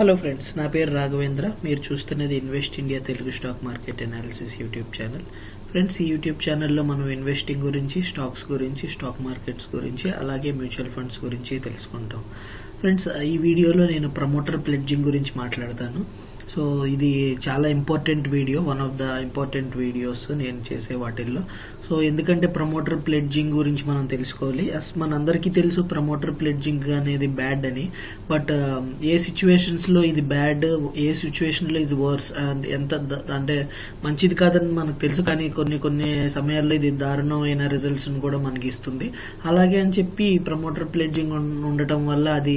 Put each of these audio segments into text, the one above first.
Hello friends, na peru Raghavendra. Meer chustunnadi Invest India Telugu Stock Market Analysis YouTube channel. Friends, ee YouTube channel lo manam investing gurinchi, stocks gurinchi, stock markets gurinchi, alage mutual funds gurinchi telusukuntam. Friends, ee video lo nenu promoter pledging gurinchi maatladutanu. So idi chaala important video, one of the important videos nenu chese vaatillo. So endukante promoter pledging gurinchi manam telusukovali. As manandariki telusu promoter pledging anedi bad ani, but A situations lo ఇది bad, A situation lo is worse and ఎంత అంటే మంచిది కాదని మనకు తెలుసు, కానీ కొన్ని సమయాల్లో ఇది దారుణమైన రిజల్ట్స్ ను కూడా మనకి ఇస్తుంది. అలాగే అని చెప్పి ప్రమోటర్ ప్లెడ్జింగ్ ఉండటం వల్ల అది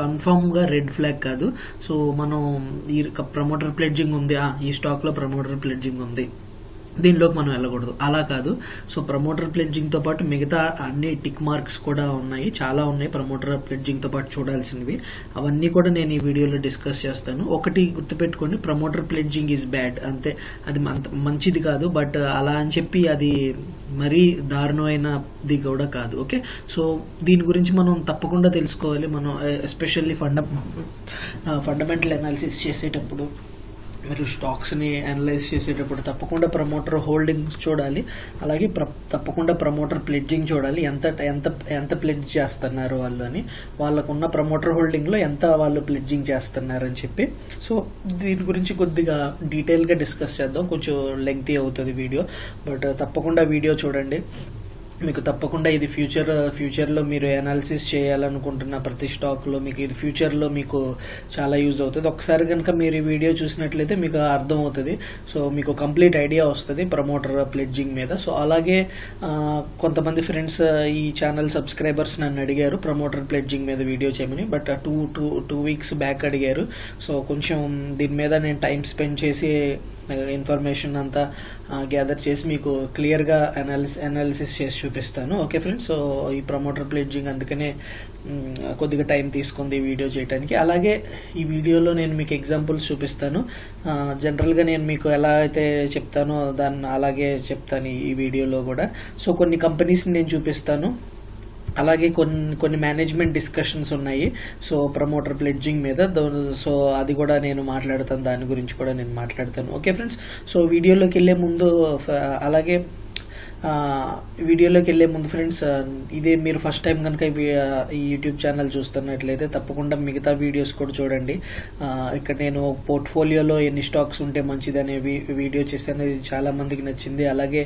కన్ఫర్మ్ గా రెడ్ ఫ్లాగ్ కాదు. సో మనం ఈ ప్రమోటర్ ప్లెడ్జింగ్ ఉంది, ఈ స్టాక్ లో ప్రమోటర్ ప్లెడ్జింగ్ ఉంది, దీనిలోకి మనం వెళ్ళకూడదు, అలా కాదు. సో ప్రమోటర్ ప్లెడ్జింగ్ తో పాటు మిగతా అన్ని టిక్ మార్క్స్ కూడా ఉన్నాయి, చాలా ఉన్నాయి ప్రమోటర్ ప్లెడ్జింగ్ తో పాటు చూడాల్సినవి. అవన్నీ కూడా నేను ఈ వీడియోలో డిస్కస్ చేస్తాను. ఒకటి గుర్తుపెట్టుకోండి, ప్రమోటర్ ప్లెడ్జింగ్ ఈజ్ బ్యాడ్, అంతే, అది మంచిది కాదు. బట్ అలా అని చెప్పి అది మరీ దారుణమైనది కూడా కాదు. ఓకే, సో దీని గురించి మనం తప్పకుండా తెలుసుకోవాలి. మనం ఎస్పెషల్లీ ఫండమెంటల్ అనాలిసిస్ చేసేటప్పుడు, మీరు స్టాక్స్ని అనలైజ్ చేసేటప్పుడు తప్పకుండా ప్రమోటర్ హోల్డింగ్స్ చూడాలి, అలాగే తప్పకుండా ప్రమోటర్ ప్లెడ్జింగ్ చూడాలి, ఎంత ఎంత ఎంత ప్లెడ్జ్ చేస్తున్నారు వాళ్ళు అని, వాళ్ళకున్న ప్రమోటర్ హోల్డింగ్లో ఎంత వాళ్ళు ప్లెడ్జింగ్ చేస్తున్నారని చెప్పి. సో దీని గురించి కొద్దిగా డీటెయిల్గా డిస్కస్ చేద్దాం. కొంచెం లెంగ్తీ అవుతుంది వీడియో, బట్ తప్పకుండా వీడియో చూడండి. మీకు తప్పకుండా ఇది ఫ్యూచర్లో మీరు అనాలిసిస్ చేయాలనుకుంటున్న ప్రతి స్టాక్లో మీకు ఇది ఫ్యూచర్లో మీకు చాలా యూజ్ అవుతుంది. ఒకసారి కనుక మీరు ఈ వీడియో చూసినట్లయితే మీకు అర్థం అవుతుంది. సో మీకు కంప్లీట్ ఐడియా వస్తుంది ప్రమోటర్ ప్లెడ్జింగ్ మీద. సో అలాగే కొంతమంది ఫ్రెండ్స్ ఈ ఛానల్ సబ్స్క్రైబర్స్ నన్ను అడిగారు ప్రమోటర్ ప్లెడ్జింగ్ మీద వీడియో చేయమని, బట్ టూ వీక్స్ బ్యాక్ అడిగారు. సో కొంచెం దీని మీద నేను టైం స్పెండ్ చేసి ఇన్ఫర్మేషన్ అంతా గ్యాదర్ చేసి మీకు క్లియర్గా అనాలిసిస్ చేసి చూపిస్తాను. ఓకే ఫ్రెండ్స్, సో ఈ ప్రమోటర్ ప్లెడ్జింగ్ అందుకనే కొద్దిగా టైం తీసుకుంది ఈ వీడియో చేయడానికి. అలాగే ఈ వీడియోలో నేను మీకు ఎగ్జాంపుల్స్ చూపిస్తాను. జనరల్గా నేను మీకు ఎలా అయితే చెప్తానో దాన్ని అలాగే చెప్తాను ఈ వీడియోలో కూడా. సో కొన్ని కంపెనీస్ని నేను చూపిస్తాను, అలాగే కొన్ని మేనేజ్మెంట్ డిస్కషన్స్ ఉన్నాయి సో ప్రమోటర్ ప్లెడ్జింగ్ మీద. సో అది కూడా నేను మాట్లాడతాను, దాని గురించి కూడా నేను మాట్లాడతాను. ఓకే ఫ్రెండ్స్, సో వీడియోలోకి వెళ్ళే ముందు ఫ్రెండ్స్, ఇదే మీరు ఫస్ట్ టైం కనుక ఈ యూట్యూబ్ ఛానల్ చూస్తున్నట్లయితే తప్పకుండా మిగతా వీడియోస్ కూడా చూడండి. ఇక్కడ నేను పోర్ట్ఫోలియోలో ఎన్ని స్టాక్స్ ఉంటే మంచిదనే వీడియో చేశాను, ఇది చాలా మందికి నచ్చింది. అలాగే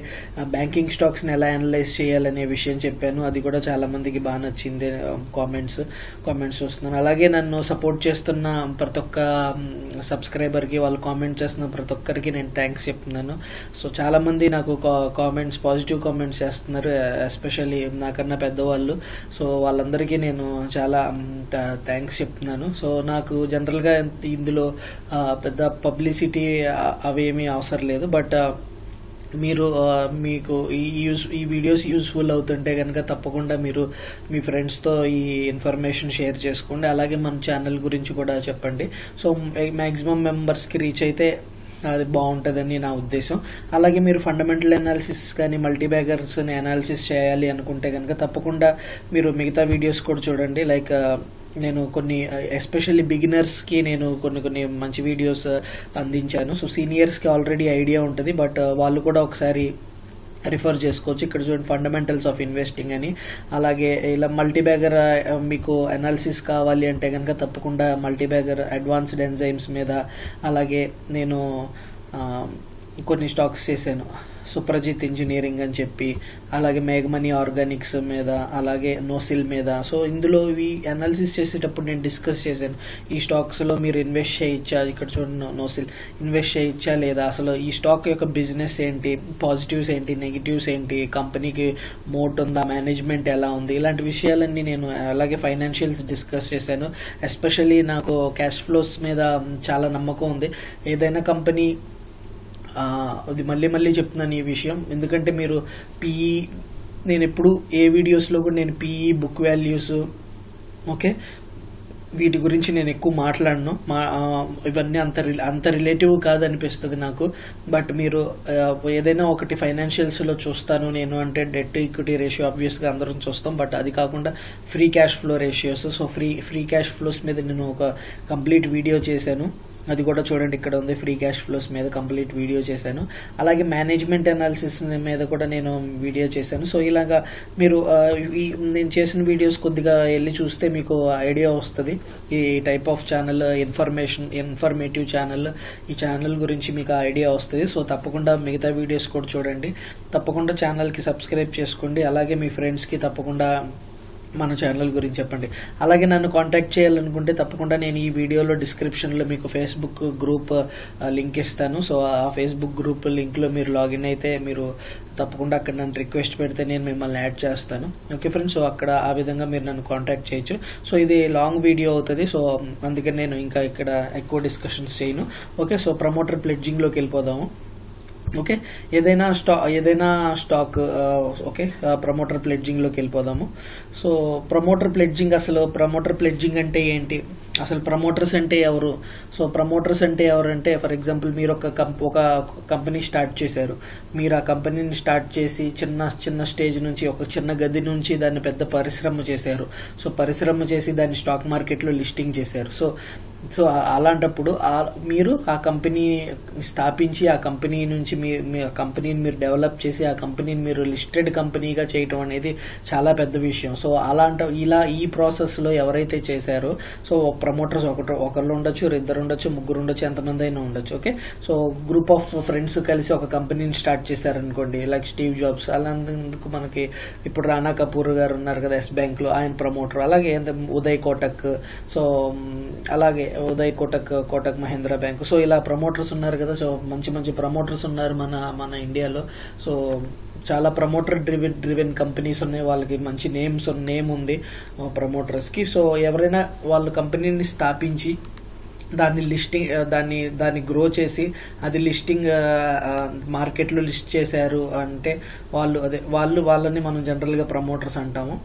బ్యాంకింగ్ స్టాక్స్ని ఎలా అనలైజ్ చేయాలనే విషయం చెప్పాను, అది కూడా చాలా మందికి బాగా నచ్చింది. కామెంట్స్ వస్తున్నాను. అలాగే నన్ను సపోర్ట్ చేస్తున్న ప్రతి ఒక్క సబ్స్క్రైబర్కి, వాళ్ళు కామెంట్ చేస్తున్న ప్రతి ఒక్కరికి నేను థ్యాంక్స్ చెప్తున్నాను. సో చాలా మంది నాకు కామెంట్స్, పాజిటివ్ కామెంట్స్ చేస్తున్నారు, ఎస్పెషల్లీ నాకన్నా పెద్దవాళ్ళు. సో వాళ్ళందరికీ నేను చాలా థ్యాంక్స్ చెప్తున్నాను. సో నాకు జనరల్గా ఇందులో పెద్ద పబ్లిసిటీ అవేమీ అవసరం లేదు, బట్ మీరు మీకు ఈ వీడియోస్ యూస్ఫుల్ అవుతుంటే కనుక తప్పకుండా మీరు మీ ఫ్రెండ్స్తో ఈ ఇన్ఫర్మేషన్ షేర్ చేసుకోండి. అలాగే మన ఛానల్ గురించి కూడా చెప్పండి. సో మ్యాక్సిమం మెంబర్స్కి రీచ్ అయితే అది బాగుంటుందని నా ఉద్దేశం. అలాగే మీరు ఫండమెంటల్ అనాలిసిస్ కానీ మల్టీబ్యాగర్స్ని అనాలిసిస్ చేయాలి అనుకుంటే కనుక తప్పకుండా మీరు మిగతా వీడియోస్ కూడా చూడండి. లైక్ నేను కొన్ని ఎస్పెషల్లీ బిగినర్స్కి నేను కొన్ని మంచి వీడియోస్ అందించాను. సో సీనియర్స్కి ఆల్రెడీ ఐడియా ఉంటుంది, బట్ వాళ్ళు కూడా ఒకసారి రిఫర్ చేసుకోవచ్చు. ఇక్కడ చూడండి, ఫండమెంటల్స్ ఆఫ్ ఇన్వెస్టింగ్ అని. అలాగే ఇలా మల్టీబ్యాగర్ మీకు అనాలిసిస్ కావాలి అంటే కనుక తప్పకుండా మల్టీబ్యాగర్ అడ్వాన్స్డ్ ఎంజైమ్స్ మీద, అలాగే నేను కొన్ని స్టాక్స్ చేశాను, సుప్రజిత్ ఇంజనీరింగ్ అని చెప్పి, అలాగే మేఘమణి ఆర్గానిక్స్ మీద, అలాగే నోసిల్ మీద. సో ఇందులో ఇవి అనాలిసిస్ చేసేటప్పుడు నేను డిస్కస్ చేశాను, ఈ స్టాక్స్లో మీరు ఇన్వెస్ట్ చేయొచ్చా, ఇక్కడ చూడండి నోసిల్, ఇన్వెస్ట్ చేయొచ్చా లేదా, అసలు ఈ స్టాక్ యొక్క బిజినెస్ ఏంటి, పాజిటివ్స్ ఏంటి, నెగిటివ్స్ ఏంటి, కంపెనీకి మోట్ ఉందా, మేనేజ్మెంట్ ఎలా ఉంది, ఇలాంటి విషయాలన్నీ నేను. అలాగే ఫైనాన్షియల్స్ డిస్కస్ చేశాను. ఎస్పెషల్లీ నాకు క్యాష్ ఫ్లోస్ మీద చాలా నమ్మకం ఉంది. ఏదైనా కంపెనీ, అది మళ్ళీ చెప్తున్నాను ఈ విషయం, ఎందుకంటే మీరు పిఈ, నేను ఎప్పుడు ఏ వీడియోస్లో కూడా నేను పిఈ, బుక్ వాల్యూస్, ఓకే, వీటి గురించి నేను ఎక్కువ మాట్లాడను ఇవన్నీ అంత రిలేటివ్ కాదు అనిపిస్తుంది నాకు బట్ మీరు ఏదైనా ఒకటి ఫైనాన్షియల్స్ లో చూస్తాను నేను అంటే డెట్ ఈక్విటీ రేషియో ఆబ్వియస్ గా అందరం చూస్తాం బట్ అది కాకుండా free cash flow ratios so free cash flows మీద నేను ఒక కంప్లీట్ వీడియో చేశాను అది కూడా చూడండి ఇక్కడ ఉంది ఫ్రీ క్యాష్ ఫ్లోస్ మీద కంప్లీట్ వీడియో చేశాను అలాగే మేనేజ్మెంట్ అనాలిసిస్ మీద కూడా నేను వీడియో చేశాను సో ఇలాగా మీరు నేను చేసిన వీడియోస్ కొద్దిగా వెళ్ళి చూస్తే మీకు ఐడియా వస్తుంది ఈ type of channel informative channel ఈ ఛానల్ గురించి మీకు ఐడియా వస్తుంది సో తప్పకుండా మిగతా వీడియోస్ కూడా చూడండి తప్పకుండా ఛానల్కి సబ్స్క్రైబ్ చేసుకోండి అలాగే మీ ఫ్రెండ్స్కి తప్పకుండా మన ఛానల్ గురించి చెప్పండి అలాగే నన్ను కాంటాక్ట్ చేయాలనుకుంటే తప్పకుండా నేను ఈ వీడియోలో డిస్క్రిప్షన్లో మీకు ఫేస్బుక్ గ్రూప్ లింక్ ఇస్తాను సో ఆ ఫేస్బుక్ గ్రూప్ లింక్లో మీరు లాగిన్ అయితే మీరు తప్పకుండా అక్కడ నన్ను రిక్వెస్ట్ పెడితే నేను మిమ్మల్ని యాడ్ చేస్తాను ఓకే ఫ్రెండ్స్ సో అక్కడ ఆ విధంగా మీరు నన్ను కాంటాక్ట్ చేయొచ్చు సో ఇది లాంగ్ వీడియో అవుతుంది సో అందుకని నేను ఇంకా ఇక్కడ ఎక్కువ డిస్కషన్స్ చేయను ఓకే సో ప్రమోటర్ ప్లెడ్జింగ్లోకి వెళ్ళిపోదాము ఓకే ఏదైనా స్టాక్ ఓకే ప్రమోటర్ ప్లెడ్జింగ్లోకి వెళ్ళిపోదాము సో ప్రమోటర్ ప్లెడ్జింగ్ అంటే ఏంటి అసలు ప్రమోటర్స్ అంటే ఎవరు సో ప్రమోటర్స్ అంటే ఎవరంటే ఫర్ ఎగ్జాంపుల్ మీరు ఒక కంపెనీ స్టార్ట్ చేశారు మీరు ఆ కంపెనీని స్టార్ట్ చేసి చిన్న చిన్న స్టేజ్ నుంచి ఒక చిన్న గది నుంచి దాన్ని పెద్ద పరిశ్రమ చేశారు సో పరిశ్రమ చేసి దాన్ని స్టాక్ మార్కెట్లో లిస్టింగ్ చేశారు సో అలాంటప్పుడు మీరు ఆ కంపెనీ స్థాపించి ఆ కంపెనీ నుంచి మీ కంపెనీని మీరు డెవలప్ చేసి ఆ కంపెనీని మీరు లిస్టెడ్ కంపెనీగా చేయటం అనేది చాలా పెద్ద విషయం సో ఈ ప్రాసెస్లో ఎవరైతే చేశారో సో ప్రమోటర్స్ ఒకళ్ళు ఉండొచ్చు ఇద్దరు ఉండొచ్చు ముగ్గురు ఉండొచ్చు ఎంతమంది అయినా ఉండొచ్చు okay so group of friends కలిసి ఒక కంపెనీని స్టార్ట్ చేశారనుకోండి లైక్ స్టీవ్ జాబ్స్ అలాందుకు మనకి ఇప్పుడు రానా కపూర్ గారు ఉన్నారు కదా ఎస్ బ్యాంక్లో ఆయన ప్రమోటర్ అలాగే ఉదయ్ కోటక్ సో అలాగే ఉదయ్ కోటక్ మహీంద్రా బ్యాంక్ సో ఇలా ప్రమోటర్స్ ఉన్నారు కదా సో మంచి మంచి ప్రమోటర్స్ ఉన్నారు మన ఇండియాలో సో చాలా ప్రమోటర్ డ్రివెన్ కంపెనీస్ ఉన్నాయి వాళ్ళకి మంచి నేమ్ ఉంది ప్రమోటర్స్కి సో ఎవరైనా వాళ్ళు కంపెనీని స్థాపించి దాన్ని గ్రో చేసి అది లిస్టింగ్ మార్కెట్లో లిస్ట్ చేశారు అంటే వాళ్ళని మనం జనరల్గా ప్రమోటర్స్ అంటాము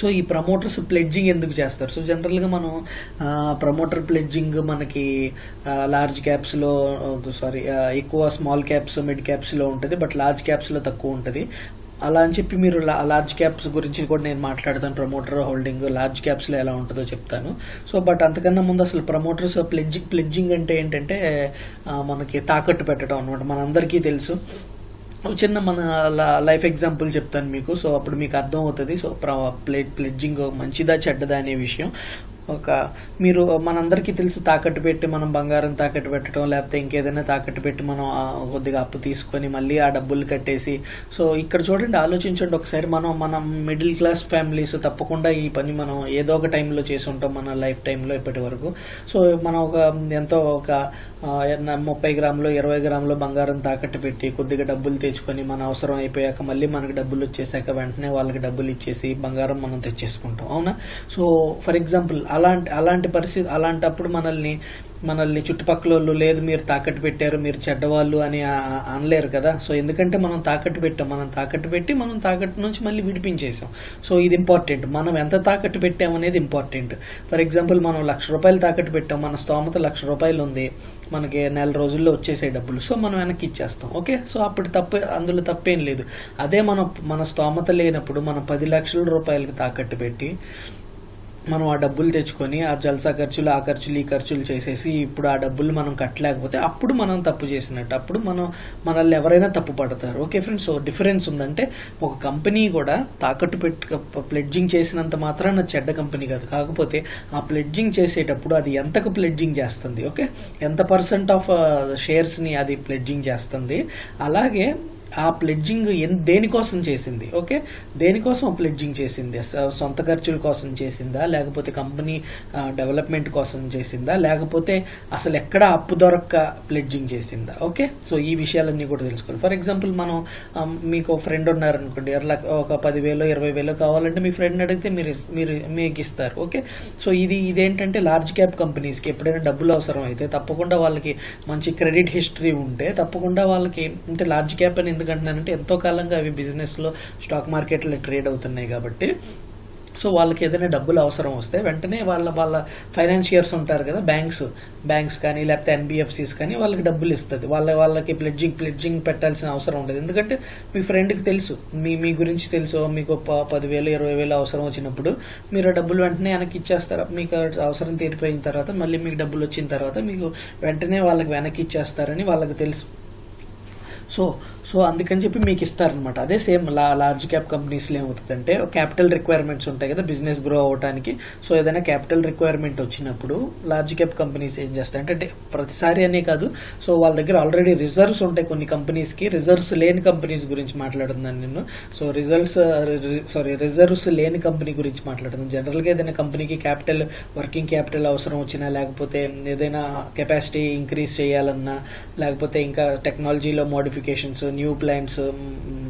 సో ఈ ప్రమోటర్స్ ప్లెడ్జింగ్ ఎందుకు చేస్తారు సో జనరల్గా మనం ప్రమోటర్ ప్లెడ్జింగ్ మనకి లార్జ్ క్యాప్స్లో ఎక్కువ స్మాల్ క్యాప్స్ మిడ్ క్యాప్స్లో ఉంటుంది బట్ లార్జ్ క్యాప్స్లో తక్కువ ఉంటుంది అలా అని చెప్పి మీరు లార్జ్ క్యాప్స్ గురించి కూడా నేను మాట్లాడతాను ప్రమోటర్ హోల్డింగ్ లార్జ్ క్యాప్స్లో ఎలా ఉంటుందో చెప్తాను సో బట్ అంతకన్నా ముందు అసలు ప్రమోటర్స్ ప్లెడ్జింగ్ అంటే ఏంటంటే మనకి తాకట్టు పెట్టడం అనమాట మనందరికీ తెలుసు చిన్న మన లైఫ్ ఎగ్జాంపుల్ చెప్తాను మీకు సో అప్పుడు మీకు అర్థం అవుతుంది సో ప్లెడ్జింగ్ మంచిదా చెడ్డదా అనే విషయం మీరు మనందరికీ తెలుసు తాకట్టు పెట్టి మనం బంగారం తాకట్టు పెట్టడం లేకపోతే ఇంకేదైనా తాకట్టు పెట్టి మనం కొద్దిగా అప్పు తీసుకొని మళ్ళీ ఆ డబ్బులు కట్టేసి సో ఇక్కడ చూడండి ఆలోచించండి ఒకసారి మనం మిడిల్ క్లాస్ ఫ్యామిలీస్ తప్పకుండా ఈ పని మనం ఏదో ఒక టైంలో చేసి ఉంటాం మన లైఫ్ టైంలో ఇప్పటి వరకు సో మనం ఒక 30 గ్రాములు 20 గ్రాములు బంగారం తాకట్టు పెట్టి కొద్దిగా డబ్బులు తెచ్చుకొని మన అవసరం అయిపోయాక మళ్ళీ మనకు డబ్బులు వచ్చేసాక వెంటనే వాళ్ళకి డబ్బులు ఇచ్చేసి బంగారం మనం తెచ్చేసుకుంటాం అవునా సో ఫర్ ఎగ్జాంపుల్ అలాంటి పరిస్థితి అలాంటప్పుడు మనల్ని చుట్టుపక్కల వాళ్ళు లేదు మీరు తాకట్టు పెట్టారు మీరు చెడ్డవాళ్ళు అని అనలేరు కదా సో ఎందుకంటే మనం తాకట్టు పెట్టాం మనం తాకట్టు పెట్టి మనం తాకట్టు నుంచి మళ్ళీ విడిపించేసాం సో ఇది ఇంపార్టెంట్ మనం ఎంత తాకట్టు పెట్టామనేది ఇంపార్టెంట్ ఫర్ ఎగ్జాంపుల్ మనం 1,00,000 రూపాయలు తాకట్టు పెట్టాం మన స్తోమత 1,00,000 రూపాయలు ఉంది మనకి నెల రోజుల్లో వచ్చేసే డబ్బులు సో మనం వెనక్కి ఇచ్చేస్తాం ఓకే సో అప్పుడు అందులో తప్పేం లేదు అదే మన స్తోమత లేనప్పుడు మనం 10,00,000 రూపాయలకి తాకట్టు పెట్టి మనం ఆ డబ్బులు తెచ్చుకొని ఆ జల్సా ఖర్చులు ఆ ఖర్చులు ఈ ఖర్చులు చేసేసి ఇప్పుడు ఆ డబ్బులు మనం కట్టలేకపోతే అప్పుడు మనం తప్పు చేసినట్టు అప్పుడు మనల్ని ఎవరైనా తప్పు పడతారు ఓకే ఫ్రెండ్స్ సో డిఫరెన్స్ ఉందంటే ఒక కంపెనీ కూడా తాకట్టు ప్లెడ్జింగ్ చేసినంత మాత్రాన చెడ్డ కంపెనీ కాదు కాకపోతే ఆ ప్లెడ్జింగ్ చేసేటప్పుడు అది ఎంతకు ప్లెడ్జింగ్ చేస్తుంది ఓకే ఎంత % ఆఫ్ షేర్స్ని అది ప్లెడ్జింగ్ చేస్తుంది అలాగే ఆ ప్లెడ్జింగ్ దేనికోసం చేసింది ఓకే దేనికోసం ప్లెడ్జింగ్ చేసింది సొంత ఖర్చుల కోసం చేసిందా లేకపోతే కంపెనీ డెవలప్మెంట్ కోసం చేసిందా లేకపోతే అసలు ఎక్కడ అప్పు దొరక్క ప్లెడ్జింగ్ చేసిందా ఓకే సో ఈ విషయాలన్నీ కూడా తెలుసుకోవాలి ఫర్ ఎగ్జాంపుల్ మీకు ఫ్రెండ్ ఉన్నారనుకోండి ఒక 10,000 20,000 కావాలంటే మీ ఫ్రెండ్ని అడిగితే మీకు ఇస్తారు ఓకే సో ఇదేంటంటే లార్జ్ క్యాప్ కంపెనీస్కి ఎప్పుడైనా డబ్బులు అవసరం అయితే తప్పకుండా వాళ్ళకి మంచి క్రెడిట్ హిస్టరీ ఉంటే తప్పకుండా వాళ్ళకి అంటే లార్జ్ క్యాప్ అని ఎందుకంటున్నానంటే ఎంతో కాలంగా అవి బిజినెస్లో స్టాక్ మార్కెట్లో ట్రేడ్ అవుతున్నాయి కాబట్టి So వాళ్ళకి ఏదైనా డబ్బులు అవసరం వస్తే వెంటనే వాళ్ళ ఫైనాన్షియర్స్ ఉంటారు కదా, బ్యాంక్స్ కానీ లేకపోతే ఎన్బిఎఫ్సిస్ కానీ వాళ్ళకి డబ్బులు ఇస్తుంది. వాళ్ళకి ప్లెడ్జింగ్ పెట్టాల్సిన అవసరం ఉంటుంది. ఎందుకంటే మీ ఫ్రెండ్కి తెలుసు, మీ గురించి తెలుసు, మీకు 10,000 20,000 అవసరం వచ్చినప్పుడు మీరు డబ్బులు వెంటనే వెనక్కి ఇచ్చేస్తారు. మీకు అవసరం తీరిపోయిన తర్వాత మళ్ళీ మీకు డబ్బులు వచ్చిన తర్వాత మీకు వెంటనే వాళ్ళకి వెనక్కి ఇచ్చేస్తారని వాళ్ళకి తెలుసు. సో అందుకని చెప్పి మీకు ఇస్తారనమాట. అదే సేమ్ లార్జ్ క్యాప్ కంపెనీస్లో ఏమవుతుందంటే క్యాపిటల్ రిక్వైర్మెంట్స్ ఉంటాయి కదా బిజినెస్ గ్రో అవడానికి. సో ఏదైనా క్యాపిటల్ రిక్వైర్మెంట్ వచ్చినప్పుడు లార్జ్ క్యాప్ కంపెనీస్ ఏం చేస్తాయంటే, అంటే ప్రతిసారి అనే కాదు, సో వాళ్ళ దగ్గర ఆల్రెడీ రిజర్వ్స్ ఉంటాయి కొన్ని కంపెనీస్కి. రిజర్వ్స్ లేని కంపెనీస్ గురించి మాట్లాడుతున్నాను నేను. సో రిజర్వ్స్ లేని కంపెనీ గురించి మాట్లాడుతున్నాను. జనరల్గా ఏదైనా కంపెనీకి క్యాపిటల్, వర్కింగ్ క్యాపిటల్ అవసరం వచ్చినా, లేకపోతే ఏదైనా కెపాసిటీ ఇంక్రీజ్ చేయాలన్నా, లేకపోతే ఇంకా టెక్నాలజీలో మోడిఫికేషన్స్, న్యూ ప్లాంట్స్,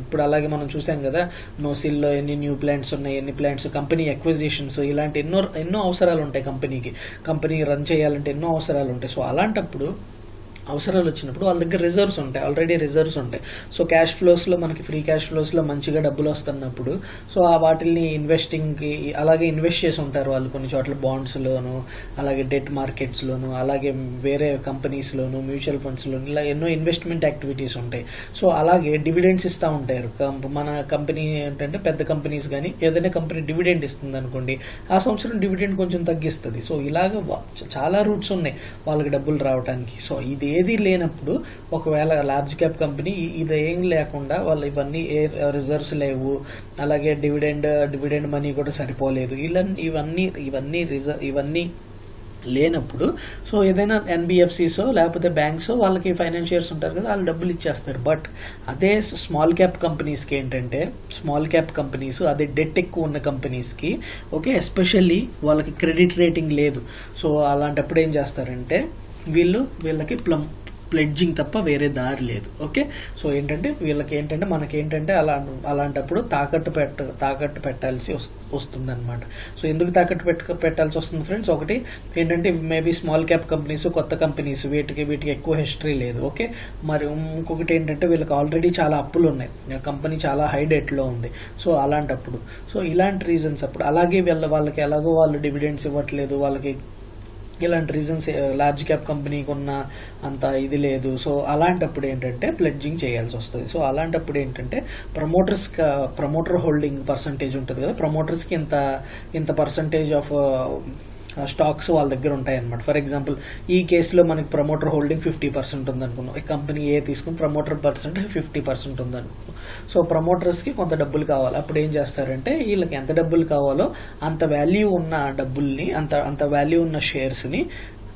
ఇప్పుడు అలాగే మనం చూసాం కదా నోసిల్లో ఎన్ని న్యూ ప్లాంట్స్ ఉన్నాయి, ఎన్ని ప్లాంట్స్, కంపెనీ ఎక్విజిషన్స్, ఇలాంటి ఎన్నో అవసరాలు ఉంటాయి. కంపెనీ రన్ చేయాలంటే ఎన్నో అవసరాలు ఉంటాయి. సో అలాంటప్పుడు అవసరాలు వచ్చినప్పుడు వాళ్ళ దగ్గర రిజర్వ్స్ ఉంటాయి, ఆల్రెడీ రిజర్వ్స్ ఉంటాయి. సో క్యాష్ ఫ్లోస్లో మనకి ఫ్రీ క్యాష్ ఫ్లోస్లో మంచిగా డబ్బులు వస్తున్నప్పుడు సో ఆ వాటిల్ని ఇన్వెస్టింగ్కి అలాగే ఇన్వెస్ట్ చేసి ఉంటారు వాళ్ళు. కొన్ని చోట్ల బాండ్స్లోను, అలాగే డెట్ మార్కెట్స్లోను, అలాగే వేరే కంపెనీస్లోను, మ్యూచువల్ ఫండ్స్లోను, ఇలా ఎన్నో ఇన్వెస్ట్మెంట్ యాక్టివిటీస్ ఉంటాయి. సో అలాగే డివిడెండ్స్ ఇస్తూ ఉంటారు. మన కంపెనీ ఏంటంటే పెద్ద కంపెనీస్ కానీ ఏదైనా కంపెనీ డివిడెండ్ ఇస్తుంది అనుకోండి, ఆ సంవత్సరం డివిడెండ్ కొంచెం తగ్గిస్తుంది. సో ఇలాగ చాలా రూట్స్ ఉన్నాయి వాళ్ళకి డబ్బులు రావడానికి. సో ఇది ఏది లేనప్పుడు ఒకవేళ లార్జ్ క్యాప్ కంపెనీ ఇదేం లేకుండా వాళ్ళు ఇవన్నీ రిజర్వ్స్ లేవు, అలాగే డివిడెండ్ మనీ కూడా సరిపోలేదు, ఇవన్నీ లేనప్పుడు సో ఏదైనా ఎన్బిఎఫ్సిసో లేకపోతే బ్యాంక్సో వాళ్ళకి ఫైనాన్షియర్స్ ఉంటారు కదా వాళ్ళు డబ్బులు ఇచ్చేస్తారు. బట్ అదే స్మాల్ క్యాప్ కంపెనీస్కి ఏంటంటే, స్మాల్ క్యాప్ కంపెనీస్ అదే డెట్ ఎక్కువ ఉన్న కంపెనీస్కి, ఓకే, ఎస్పెషల్లీ వాళ్ళకి క్రెడిట్ రేటింగ్ లేదు. సో అలాంటప్పుడు ఏం చేస్తారంటే వీళ్ళకి ప్లెడ్జింగ్ తప్ప వేరే దారి లేదు. ఓకే, సో ఏంటంటే మనకేంటంటే అలాంటప్పుడు తాకట్టు పెట్టాల్సి వస్తుంది అనమాట. సో ఎందుకు తాకట్టు పెట్టాల్సి వస్తుంది ఫ్రెండ్స్, ఒకటి ఏంటంటే మేబీ స్మాల్ క్యాప్ కంపెనీస్, కొత్త కంపెనీస్, వీటికి ఎక్కువ హిస్టరీ లేదు. ఓకే, మరి ఇంకొకటి ఏంటంటే వీళ్ళకి ఆల్రెడీ చాలా అప్పులు ఉన్నాయి, కంపెనీ చాలా హై డెట్లో ఉంది. సో అలాంటప్పుడు సో ఇలాంటి రీజన్స్ అప్పుడు అలాగే వాళ్ళకి ఎలాగో వాళ్ళు డివిడెండ్స్ ఇవ్వట్లేదు, వాళ్ళకి ఇలాంటి రీజన్స్ లార్జ్ క్యాప్ కంపెనీకి ఉన్న అంత ఇది లేదు. సో అలాంటప్పుడు ఏంటంటే ప్లెడ్జింగ్ చేయాల్సి వస్తుంది. సో అలాంటప్పుడు ఏంటంటే ప్రమోటర్ హోల్డింగ్ పర్సంటేజ్ ఉంటుంది కదా, ప్రమోటర్స్కి ఇంత పర్సంటేజ్ ఆఫ్ స్టాక్స్ వాళ్ళ దగ్గర ఉంటాయన్నమాట. ఫర్ ఎగ్జాంపుల్ ఈ కేసులో మనకి ప్రమోటర్ హోల్డింగ్ 50% ఉందనుకున్నాం, ఈ కంపెనీ ఏ తీసుకుని ప్రమోటర్ పర్సంటేజ్ 50% ఉందనుకున్నాం. సో ప్రమోటర్స్కి కొంత డబ్బులు కావాలి, అప్పుడు ఏం చేస్తారంటే వీళ్ళకి ఎంత డబ్బులు కావాలో అంత వాల్యూ ఉన్న డబ్బుల్ని, అంత వాల్యూ ఉన్న షేర్స్ని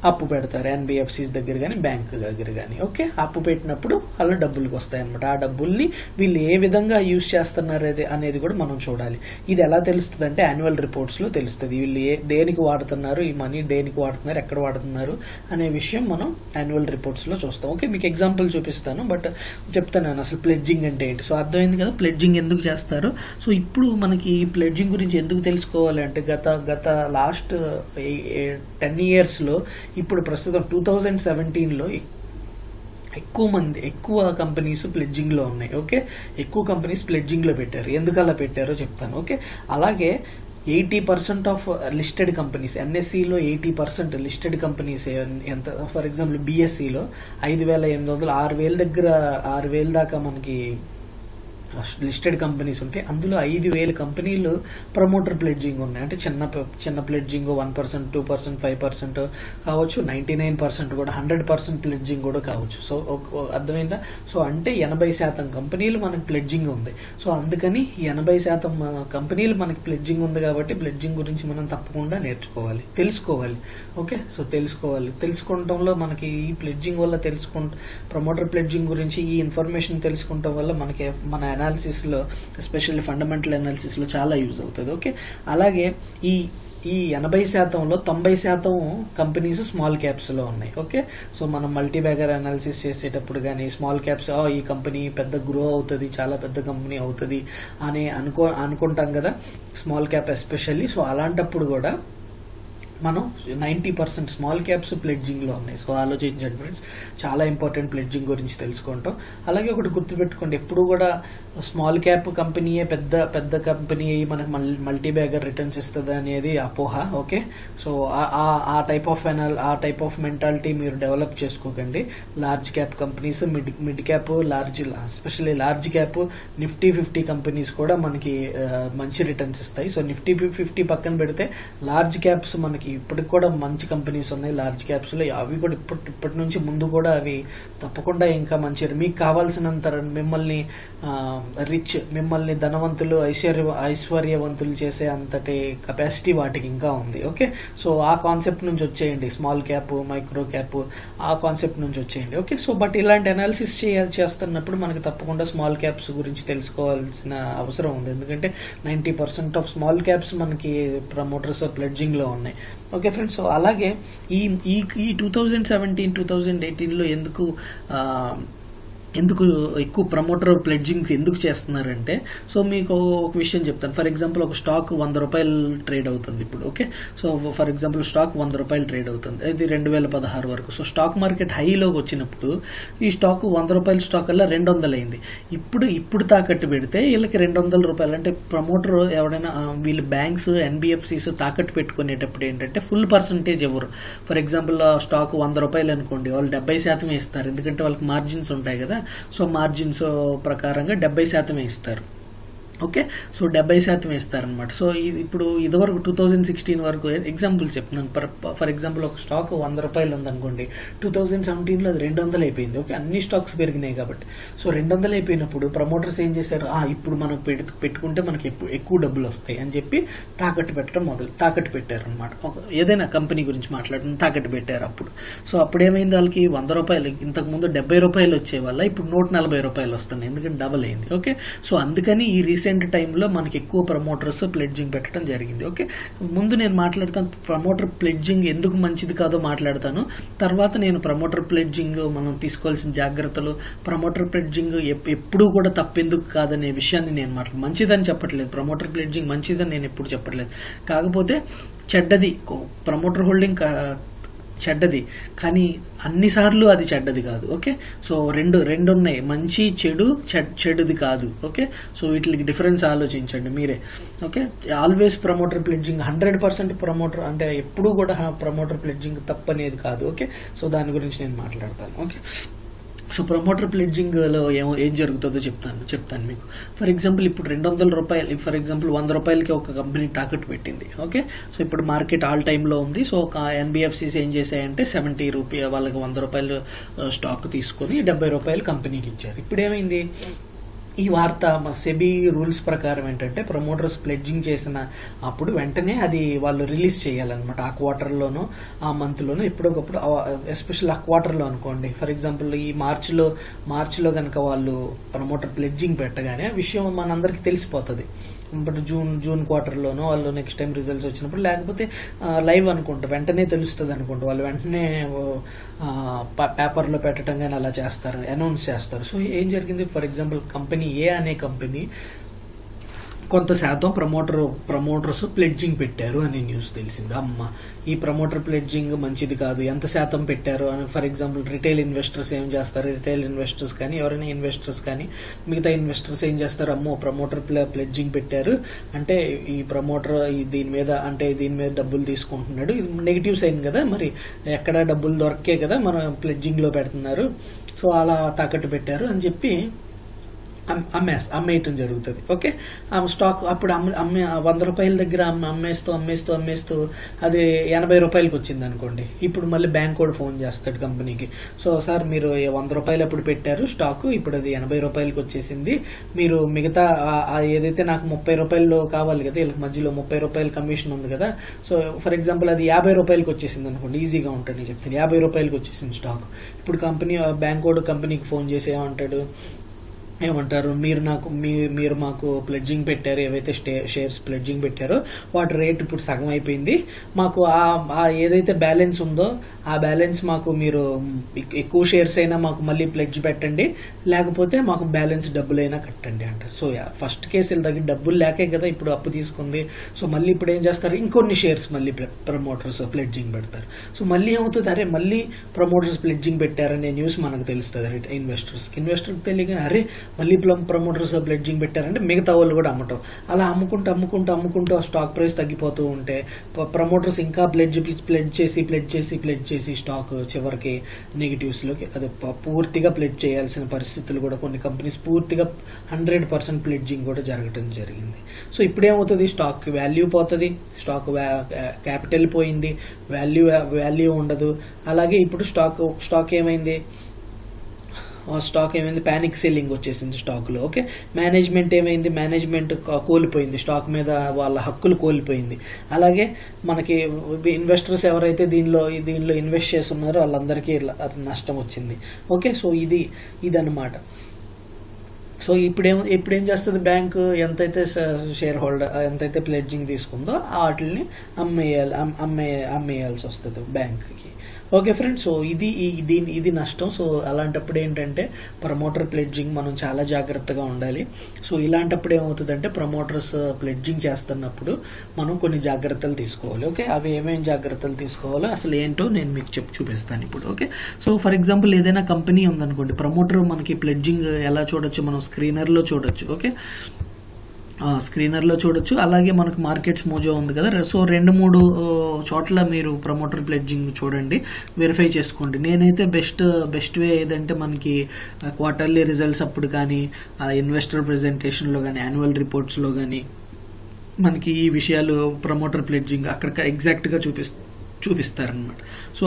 అప్పు పెడతారు ఎన్బిఎఫ్సిస్ దగ్గర కానీ బ్యాంకు దగ్గర కానీ. ఓకే, అప్పు పెట్టినప్పుడు అలా డబ్బులకు వస్తాయి అనమాట. ఆ డబ్బుల్ని వీళ్ళు ఏ విధంగా యూజ్ చేస్తున్నారు అనేది కూడా మనం చూడాలి. ఇది ఎలా తెలుస్తుంది అంటే యాన్యువల్ రిపోర్ట్స్లో తెలుస్తుంది, వీళ్ళు దేనికి వాడుతున్నారు, ఈ మనీ దేనికి వాడుతున్నారు, ఎక్కడ వాడుతున్నారు అనే విషయం మనం యాన్యువల్ రిపోర్ట్స్లో చూస్తాం. ఓకే, మీకు ఎగ్జాంపుల్ చూపిస్తాను, బట్ చెప్తాను నేను అసలు ప్లెడ్జింగ్ అంటే ఏంటి. సో అర్థమైంది కదా ప్లెడ్జింగ్ ఎందుకు చేస్తారు. సో ఇప్పుడు మనకి ఈ ప్లెడ్జింగ్ గురించి ఎందుకు తెలుసుకోవాలి అంటే గత లాస్ట్ 10 yearsలో ఇప్పుడు ప్రస్తుతం 2017లో ఎక్కువ కంపెనీస్ ప్లెడ్జింగ్లో ఉన్నాయి. ఓకే, ఎక్కువ కంపెనీస్ ప్లెడ్జింగ్లో పెట్టారు, ఎందుకు అలా పెట్టారో చెప్తాను. ఓకే, అలాగే 80% ఆఫ్ లిస్టెడ్ కంపెనీస్, ఎన్ఎస్సిలో 80% లిస్టెడ్ కంపెనీస్ ఎంత, ఫర్ ఎగ్జాంపుల్ బిఎస్సిలో 5,800 6,000 దాకా మనకి లిస్టెడ్ కంపెనీస్ ఉంటాయి. అందులో 5,000 కంపెనీలు ప్రమోటర్ ప్లెడ్జింగ్ ఉన్నాయి. అంటే చిన్న ప్లెడ్జింగ్ 1%, 2%, 5% కావచ్చు, 99% కూడా, 100% ప్లెడ్జింగ్ కూడా కావచ్చు. సో అర్థమైందా. సో అంటే 80% కంపెనీలు మనకి ప్లెడ్జింగ్ ఉంది. సో అందుకని 80% కంపెనీలు మనకి ప్లెడ్జింగ్ ఉంది కాబట్టి ప్లెడ్జింగ్ గురించి మనం తప్పకుండా నేర్చుకోవాలి, తెలుసుకోవాలి. ఓకే, సో తెలుసుకోవడంలో మనకి ఈ ప్లెడ్జింగ్ వల్ల ప్రమోటర్ ప్లెడ్జింగ్ గురించి ఈ ఇన్ఫర్మేషన్ తెలుసుకోవడం వల్ల మనకి మన అనాలిసిస్లో, ఎస్పెషల్లీ ఫండమెంటల్ అనాలిసిస్లో చాలా యూజ్ అవుతుంది. ఓకే, అలాగే ఈ 80%లో 90% కంపెనీస్ స్మాల్ క్యాప్స్లో ఉన్నాయి. ఓకే, సో మనం మల్టీబ్యాగర్ అనాలిసిస్ చేసేటప్పుడు కానీ స్మాల్ క్యాప్స్ ఈ కంపెనీ పెద్ద గ్రో అవుతుంది, చాలా పెద్ద కంపెనీ అవుతుంది అని అనుకుంటాం కదా స్మాల్ క్యాప్ ఎస్పెషల్లీ. సో అలాంటప్పుడు కూడా మనం 90% స్మాల్ క్యాప్స్ ప్లెడ్జింగ్లో ఉన్నాయి. సో ఆలోచించండి ఫ్రెండ్స్, చాలా ఇంపార్టెంట్ ప్లెడ్జింగ్ గురించి తెలుసుకుంటాం. అలాగే ఒకటి గుర్తుపెట్టుకోండి, ఎప్పుడు కూడా స్మాల్ క్యాప్ కంపెనీయే పెద్ద పెద్ద కంపెనీ మనకు మల్టీ బ్యాగర్ రిటర్న్స్ ఇస్తుంది అనేది అపోహ. ఓకే, సో ఆ టైప్ ఆఫ్ మెంటాలిటీ మీరు డెవలప్ చేసుకోకండి. Large cap companies, mid cap, especially large cap Nifty 50 companies కూడా మనకి మంచి రిటర్న్స్ ఇస్తాయి. సో Nifty 50 పక్కన పెడితే లార్జ్ క్యాప్స్ మనకి ఇప్పటికి కూడా మంచి కంపెనీస్ ఉన్నాయి. లార్జ్ క్యాప్స్ లో అవి కూడా ఇప్పటి నుంచి ముందు కూడా అవి తప్పకుండా ఇంకా మంచి, మీకు కావాల్సినంత మిమ్మల్ని రిచ్, మిమ్మల్ని ధనవంతులు, ఐశ్వర్యవంతులు చేసే అంతటి కెపాసిటీ వాటికి ఇంకా ఉంది. ఓకే, సో ఆ కాన్సెప్ట్ నుంచి వచ్చేయండి, స్మాల్ క్యాప్, మైక్రో క్యాప్ ఆ కాన్సెప్ట్ నుంచి వచ్చేయండి. ఓకే, సో బట్ ఇలాంటి అనాలిసిస్ చేస్తున్నప్పుడు మనకి తప్పకుండా స్మాల్ క్యాప్స్ గురించి తెలుసుకోవాల్సిన అవసరం ఉంది. ఎందుకంటే 90% ఆఫ్ స్మాల్ క్యాప్స్ మనకి ప్రమోటర్స్ ప్లెడ్జింగ్ లో ఉన్నాయి. ఓకే ఫ్రెండ్స్, సో అలాగే ఈ 2017-2018లో ఎందుకు ఎక్కువ ప్రమోటర్ ప్లెడ్జింగ్ ఎందుకు చేస్తున్నారంటే, సో మీకు ఒక విషయం చెప్తాను. ఫర్ ఎగ్జాంపుల్ ఒక స్టాక్ 100 రూపాయలు ట్రేడ్ అవుతుంది ఇప్పుడు. Okay, so for example stock 100 రూపాయలు ట్రేడ్ అవుతుంది, ఇది 2016 వరకు. సో స్టాక్ మార్కెట్ హైలోకి వచ్చినప్పుడు ఈ స్టాక్ 100 రూపాయల స్టాక్ అలా 200 అయింది. ఇప్పుడు తాకట్టు పెడితే వీళ్ళకి 200 రూపాయలు, అంటే ప్రమోటర్ ఎవరైనా వీళ్ళు బ్యాంక్స్, ఎన్బిఎఫ్సిస్ తాకట్టు పెట్టుకునేటప్పుడు ఏంటంటే ఫుల్ పర్సంటేజ్ ఇవ్వరు. ఫర్ ఎగ్జాంపుల్ స్టాక్ 100 రూపాయలు అనుకోండి, వాళ్ళు 70% ఇస్తారు, ఎందుకంటే వాళ్ళకి మార్జిన్స్ ఉంటాయి కదా. సో మార్జిన్స్ ప్రకారంగా 70% ఇస్తారు. ఓకే, సో 70% ఇస్తారనమాట. సో ఇప్పుడు ఇదివరకు 2016 వరకు ఎగ్జాంపుల్ చెప్తున్నాను. ఫర్ ఎగ్జాంపుల్ ఒక స్టాక్ 100 రూపాయలు ఉందనుకోండి, 2017లో అది 200 అయిపోయింది. ఓకే, అన్ని స్టాక్స్ పెరిగినాయి కాబట్టి. సో 200 అయిపోయినప్పుడు ప్రమోటర్స్ ఏం చేశారు, ఇప్పుడు మనం పెట్టుకుంటే మనకి ఎక్కువ డబ్బులు వస్తాయి అని చెప్పి తాకట్టు పెట్టారు అనమాట. ఏదైనా కంపెనీ గురించి మాట్లాడుతున్న తాకట్టు పెట్టారు అప్పుడు. సో అప్పుడు ఏమైంది, వాళ్ళకి 100 రూపాయలు ఇంతకు ముందు 70 రూపాయలు వచ్చే వాళ్ళ ఇప్పుడు 140 రూపాయలు వస్తున్నాయి, ఎందుకంటే డబల్ అయింది. ఓకే, సో అందుకని ఈ టైంలో మనకి ఎక్కువ ప్రమోటర్స్ ప్లెడ్జింగ్ పెట్టడం జరిగింది. ఓకే, ముందు నేను మాట్లాడతాను ప్రమోటర్ ప్లెడ్జింగ్ ఎందుకు మంచిది కాదో మాట్లాడతాను, తర్వాత నేను ప్రమోటర్ ప్లెడ్జింగ్ మనం తీసుకోవాల్సిన జాగ్రత్తలు, ప్రమోటర్ ప్లెడ్జింగ్ ఎప్పుడు కూడా తప్పెందుకు కాదనే విషయాన్ని నేను మాట్లాడు. మంచిదని చెప్పట్లేదు, ప్రమోటర్ ప్లెడ్జింగ్ మంచిదని నేను ఎప్పుడు చెప్పట్లేదు, కాకపోతే చెడ్డది, ప్రమోటర్ హోల్డింగ్ చెడ్డది, కానీ అన్నిసార్లు అది చెడ్డది కాదు. ఓకే, సో రెండు ఉన్నాయి, మంచి చెడు, చెడుది కాదు. ఓకే, సో వీటికి డిఫరెన్స్ ఆలోచించండి మీరే. Okay, always promoter pledging 100% promoter అంటే ఎప్పుడూ కూడా ప్రమోటర్ ప్లెడ్జింగ్ తప్పనేది కాదు. ఓకే, సో దాని గురించి నేను మాట్లాడతాను. ఓకే, సో ప్రమోటర్ ప్లెడ్జింగ్ లో ఏం జరుగుతుందో చెప్తాను మీకు. ఫర్ ఎగ్జాంపుల్ ఇప్పుడు 200 రూపాయలు, ఫర్ ఎగ్జాంపుల్ 100 రూపాయలకి ఒక కంపెనీ తాకట్టు పెట్టింది. ఓకే, సో ఇప్పుడు మార్కెట్ ఆల్ టైమ్ లో ఉంది. సో ఒక ఎన్బిఎఫ్సిస్ ఏం చేశాయంటే 70 రూపాయలు వాళ్ళకి 100 రూపాయలు స్టాక్ తీసుకొని 70 రూపాయలు కంపెనీకి ఇచ్చారు. ఇప్పుడు ఏమైంది, ఈ వార్త మా సెబీ రూల్స్ ప్రకారం ఏంటంటే ప్రమోటర్స్ ప్లెడ్జింగ్ చేసిన అప్పుడు వెంటనే అది వాళ్ళు రిలీజ్ చేయాలన్నమాట. ఆ క్వార్టర్లోనో ఆ మంత్లోనో ఎప్పుడొకప్పుడు, ఎస్పెషల్ ఆ క్వార్టర్లో అనుకోండి. ఫర్ ఎగ్జాంపుల్ ఈ మార్చిలో కనుక వాళ్ళు ప్రమోటర్ ప్లెడ్జింగ్ పెట్టగానే విషయం మనందరికీ తెలిసిపోతుంది. ఇప్పుడు జూన్ క్వార్టర్లోనో వాళ్ళు నెక్స్ట్ టైం రిజల్ట్స్ వచ్చినప్పుడు, లేకపోతే లైవ్ అనుకుంటా వెంటనే తెలుస్తుంది అనుకుంటా, వాళ్ళు వెంటనే పేపర్లో పెట్టడం కానీ అలా చేస్తారు, అనౌన్స్ చేస్తారు. సో ఏం జరిగింది, ఫర్ ఎగ్జాంపుల్ కంపెనీ ఏ అనే కంపెనీ కొంత శాతం ప్రమోటర్స్ ప్లెడ్జింగ్ పెట్టారు అనే న్యూస్ తెలిసింది. అమ్మ, ఈ ప్రమోటర్ ప్లెడ్జింగ్ మంచిది కాదు, ఎంత శాతం పెట్టారు అని. ఫర్ ఎగ్జాంపుల్ రిటైల్ ఇన్వెస్టర్స్ ఏం చేస్తారు, రిటైల్ ఇన్వెస్టర్స్ కానీ ఎవరైనా ఇన్వెస్టర్స్ కానీ మిగతా ఇన్వెస్టర్స్ ఏం చేస్తారు, అమ్మో ప్రమోటర్ ప్లెడ్జింగ్ పెట్టారు అంటే ఈ ప్రమోటర్ దీని మీద డబ్బులు తీసుకుంటున్నాడు, ఇది నెగిటివ్ సైన్ కదా, మరి ఎక్కడ డబ్బులు దొరకే కదా మనం ప్లెడ్జింగ్లో పెడుతున్నారు, సో అలా తాకట్టు పెట్టారు అని చెప్పి అమ్మేయటం జరుగుతుంది. ఓకే, ఆ స్టాక్ అప్పుడు 100 రూపాయల దగ్గర అమ్మేస్తూ అది 80 రూపాయలకి వచ్చింది అనుకోండి. ఇప్పుడు మళ్ళీ బ్యాంక్ కూడా ఫోన్ చేస్తాడు కంపెనీకి, సో సార్ మీరు 100 రూపాయలు అప్పుడు పెట్టారు స్టాక్, ఇప్పుడు అది 80 రూపాయలకి వచ్చేసింది, మీరు మిగతా ఏదైతే నాకు 30 రూపాయలు కావాలి కదా, వీళ్ళకి మధ్యలో 30 రూపాయలు కమిషన్ ఉంది కదా. సో ఫర్ ఎగ్జాంపుల్ అది 50 రూపాయలకి వచ్చేసింది అనుకోండి, ఈజీగా ఉంటుంది చెప్తాను, 50 రూపాయలకి వచ్చేసింది స్టాక్. ఇప్పుడు బ్యాంక్ కూడా కంపెనీకి ఫోన్ చేసి ఏమంటాడు, ఏమంటారు, మీరు మాకు ప్లెడ్జింగ్ పెట్టారు, ఏవైతే షేర్స్ ప్లెడ్జింగ్ పెట్టారో వాటి రేట్ ఇప్పుడు సగం అయిపోయింది, మాకు ఆ ఏదైతే బ్యాలెన్స్ ఉందో ఆ బ్యాలెన్స్ మాకు మీరు ఎక్కువ షేర్స్ అయినా మాకు మళ్ళీ ప్లెడ్జ్ పెట్టండి, లేకపోతే మాకు బ్యాలెన్స్ డబ్బులైనా కట్టండి అంటారు. సో ఫస్ట్ కేసు వీళ్ళ దగ్గర డబ్బులు లేకే కదా ఇప్పుడు అప్పు తీసుకుంది. సో మళ్ళీ ఇప్పుడు ఏం చేస్తారు, ఇంకొన్ని షేర్స్ మళ్ళీ ప్రమోటర్స్ ప్లెడ్జింగ్ పెడతారు. సో మళ్ళీ ఏమవుతుంది, అరే మళ్ళీ ప్రమోటర్స్ ప్లెడ్జింగ్ పెట్టారనే న్యూస్ మనకు తెలుస్తుంది ఇన్వెస్టర్కి తెలియక, అరే మళ్ళీ ప్రమోటర్స్ ప్లెడ్జింగ్ పెట్టారంటే మిగతా వాళ్ళు కూడా అమ్మటం, అలా అమ్ముకుంటూ స్టాక్ ప్రైస్ తగ్గిపోతూ ఉంటే ప్రమోటర్స్ ఇంకా ప్లెడ్జ్ చేసి స్టాక్ చివరికి నెగిటివ్స్ లోకి, అదే పూర్తిగా ప్లెడ్జ్ చేయాల్సిన పరిస్థితులు కూడా కొన్ని కంపెనీస్ పూర్తిగా 100% ప్లెడ్జింగ్ కూడా జరగడం జరిగింది. సో ఇప్పుడేమవుతుంది, స్టాక్ వాల్యూ పోతుంది, స్టాక్ క్యాపిటల్ పోయింది, వాల్యూ ఉండదు. అలాగే ఇప్పుడు స్టాక్ ఏమైంది ప్యానిక్ సెల్లింగ్ వచ్చేసింది స్టాక్ లో. ఓకే, మేనేజ్మెంట్ కోల్పోయింది, స్టాక్ మీద వాళ్ళ హక్కులు కోల్పోయింది. అలాగే మనకి ఇన్వెస్టర్స్ ఎవరైతే దీనిలో ఇన్వెస్ట్ చేస్తున్నారో వాళ్ళందరికీ నష్టం వచ్చింది. ఓకే, సో ఇదన్నమాట. సో ఇప్పుడేం చేస్తుంది, బ్యాంక్ ఎంతైతే షేర్ హోల్డర్ ఎంతైతే ప్లెడ్జింగ్ తీసుకుందో వాటిని అమ్మేయాల్సి వస్తుంది బ్యాంక్కి. ఓకే ఫ్రెండ్స్, సో ఇది నష్టం. సో అలాంటప్పుడు ఏంటంటే ప్రమోటర్ ప్లెడ్జింగ్ మనం చాలా జాగ్రత్తగా ఉండాలి. సో ఇలాంటప్పుడు ఏమవుతుందంటే ప్రమోటర్స్ ప్లెడ్జింగ్ చేస్తున్నప్పుడు మనం కొన్ని జాగ్రత్తలు తీసుకోవాలి. ఓకే, అవి ఏమేమి జాగ్రత్తలు తీసుకోవాలో అసలు ఏంటో నేను మీకు చూపిస్తాను ఇప్పుడు. ఓకే, సో ఫర్ ఎగ్జాంపుల్ ఏదైనా కంపెనీ ఉందనుకోండి, ప్రమోటర్ మనకి ప్లెడ్జింగ్ ఎలా చూడొచ్చు, మనం స్క్రీనర్లో చూడొచ్చు. ఓకే, స్క్రీనర్లో చూడొచ్చు. అలాగే మనకు మార్కెట్స్ మోజో ఉంది కదా, సో 2-3 చోట్ల మీరు ప్రమోటర్ ప్లెడ్జింగ్ చూడండి, వెరిఫై చేసుకోండి. నేనైతే బెస్ట్ వే ఏదంటే మనకి క్వార్టర్లీ రిజల్ట్స్ అప్పుడు కానీ, ఇన్వెస్టర్ ప్రెజెంటేషన్లో కానీ, యాన్యువల్ రిపోర్ట్స్లో కానీ మనకి ఈ విషయాలు ప్రమోటర్ ప్లెడ్జింగ్ అక్కడ ఎగ్జాక్ట్గా చూపిస్తారనమాట. సో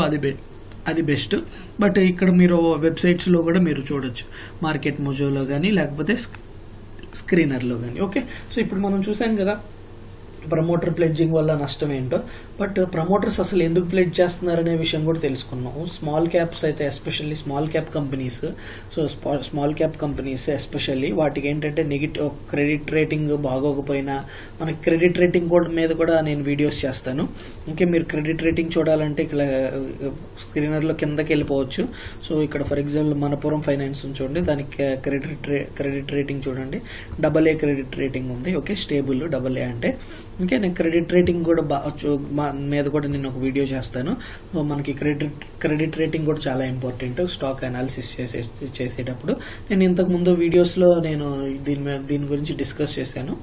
అది బెస్ట్. బట్ ఇక్కడ మీరు వెబ్సైట్స్లో కూడా మీరు చూడొచ్చు, మార్కెట్ మోజోలో కానీ లేకపోతే స్క్రీనర్లో కానీ. ఓకే, సో ఇప్పుడు మనం చూసాం కదా ప్రమోటర్ ప్లెడ్జింగ్ వల్ల నష్టం ఏంటో, బట్ ప్రమోటర్స్ అసలు ఎందుకు ప్లెడ్జ్ చేస్తున్నారనే విషయం కూడా తెలుసుకున్నాము. స్మాల్ క్యాప్స్ అయితే especially small cap companies especially వాటికి ఏంటంటే నెగిటివ్ క్రెడిట్ రేటింగ్ బాగోకపోయినా మనకి క్రెడిట్ రేటింగ్ కూడా మీద కూడా నేను వీడియోస్ చేస్తాను. ఓకే, మీరు క్రెడిట్ రేటింగ్ చూడాలంటే ఇక్కడ స్క్రీనర్లో కిందకి వెళ్ళిపోవచ్చు. సో ఇక్కడ ఫర్ ఎగ్జాంపుల్ మనపురం ఫైనాన్స్ చూడండి, దానికి క్రెడిట్ రేటింగ్ చూడండి, AA క్రెడిట్ రేటింగ్ ఉంది. ఓకే, స్టేబుల్ AA అంటే. ఓకే, నేను క్రెడిట్ రేటింగ్ కూడా మీద కూడా నేను ఒక వీడియో చేస్తాను. మనకి క్రెడిట్ రేటింగ్ కూడా చాలా ఇంపార్టెంట్ స్టాక్ అనాలిసిస్ చేసేటప్పుడు. నేను ఇంతకు ముందు వీడియోస్లో నేను దీని గురించి డిస్కస్ చేశాను.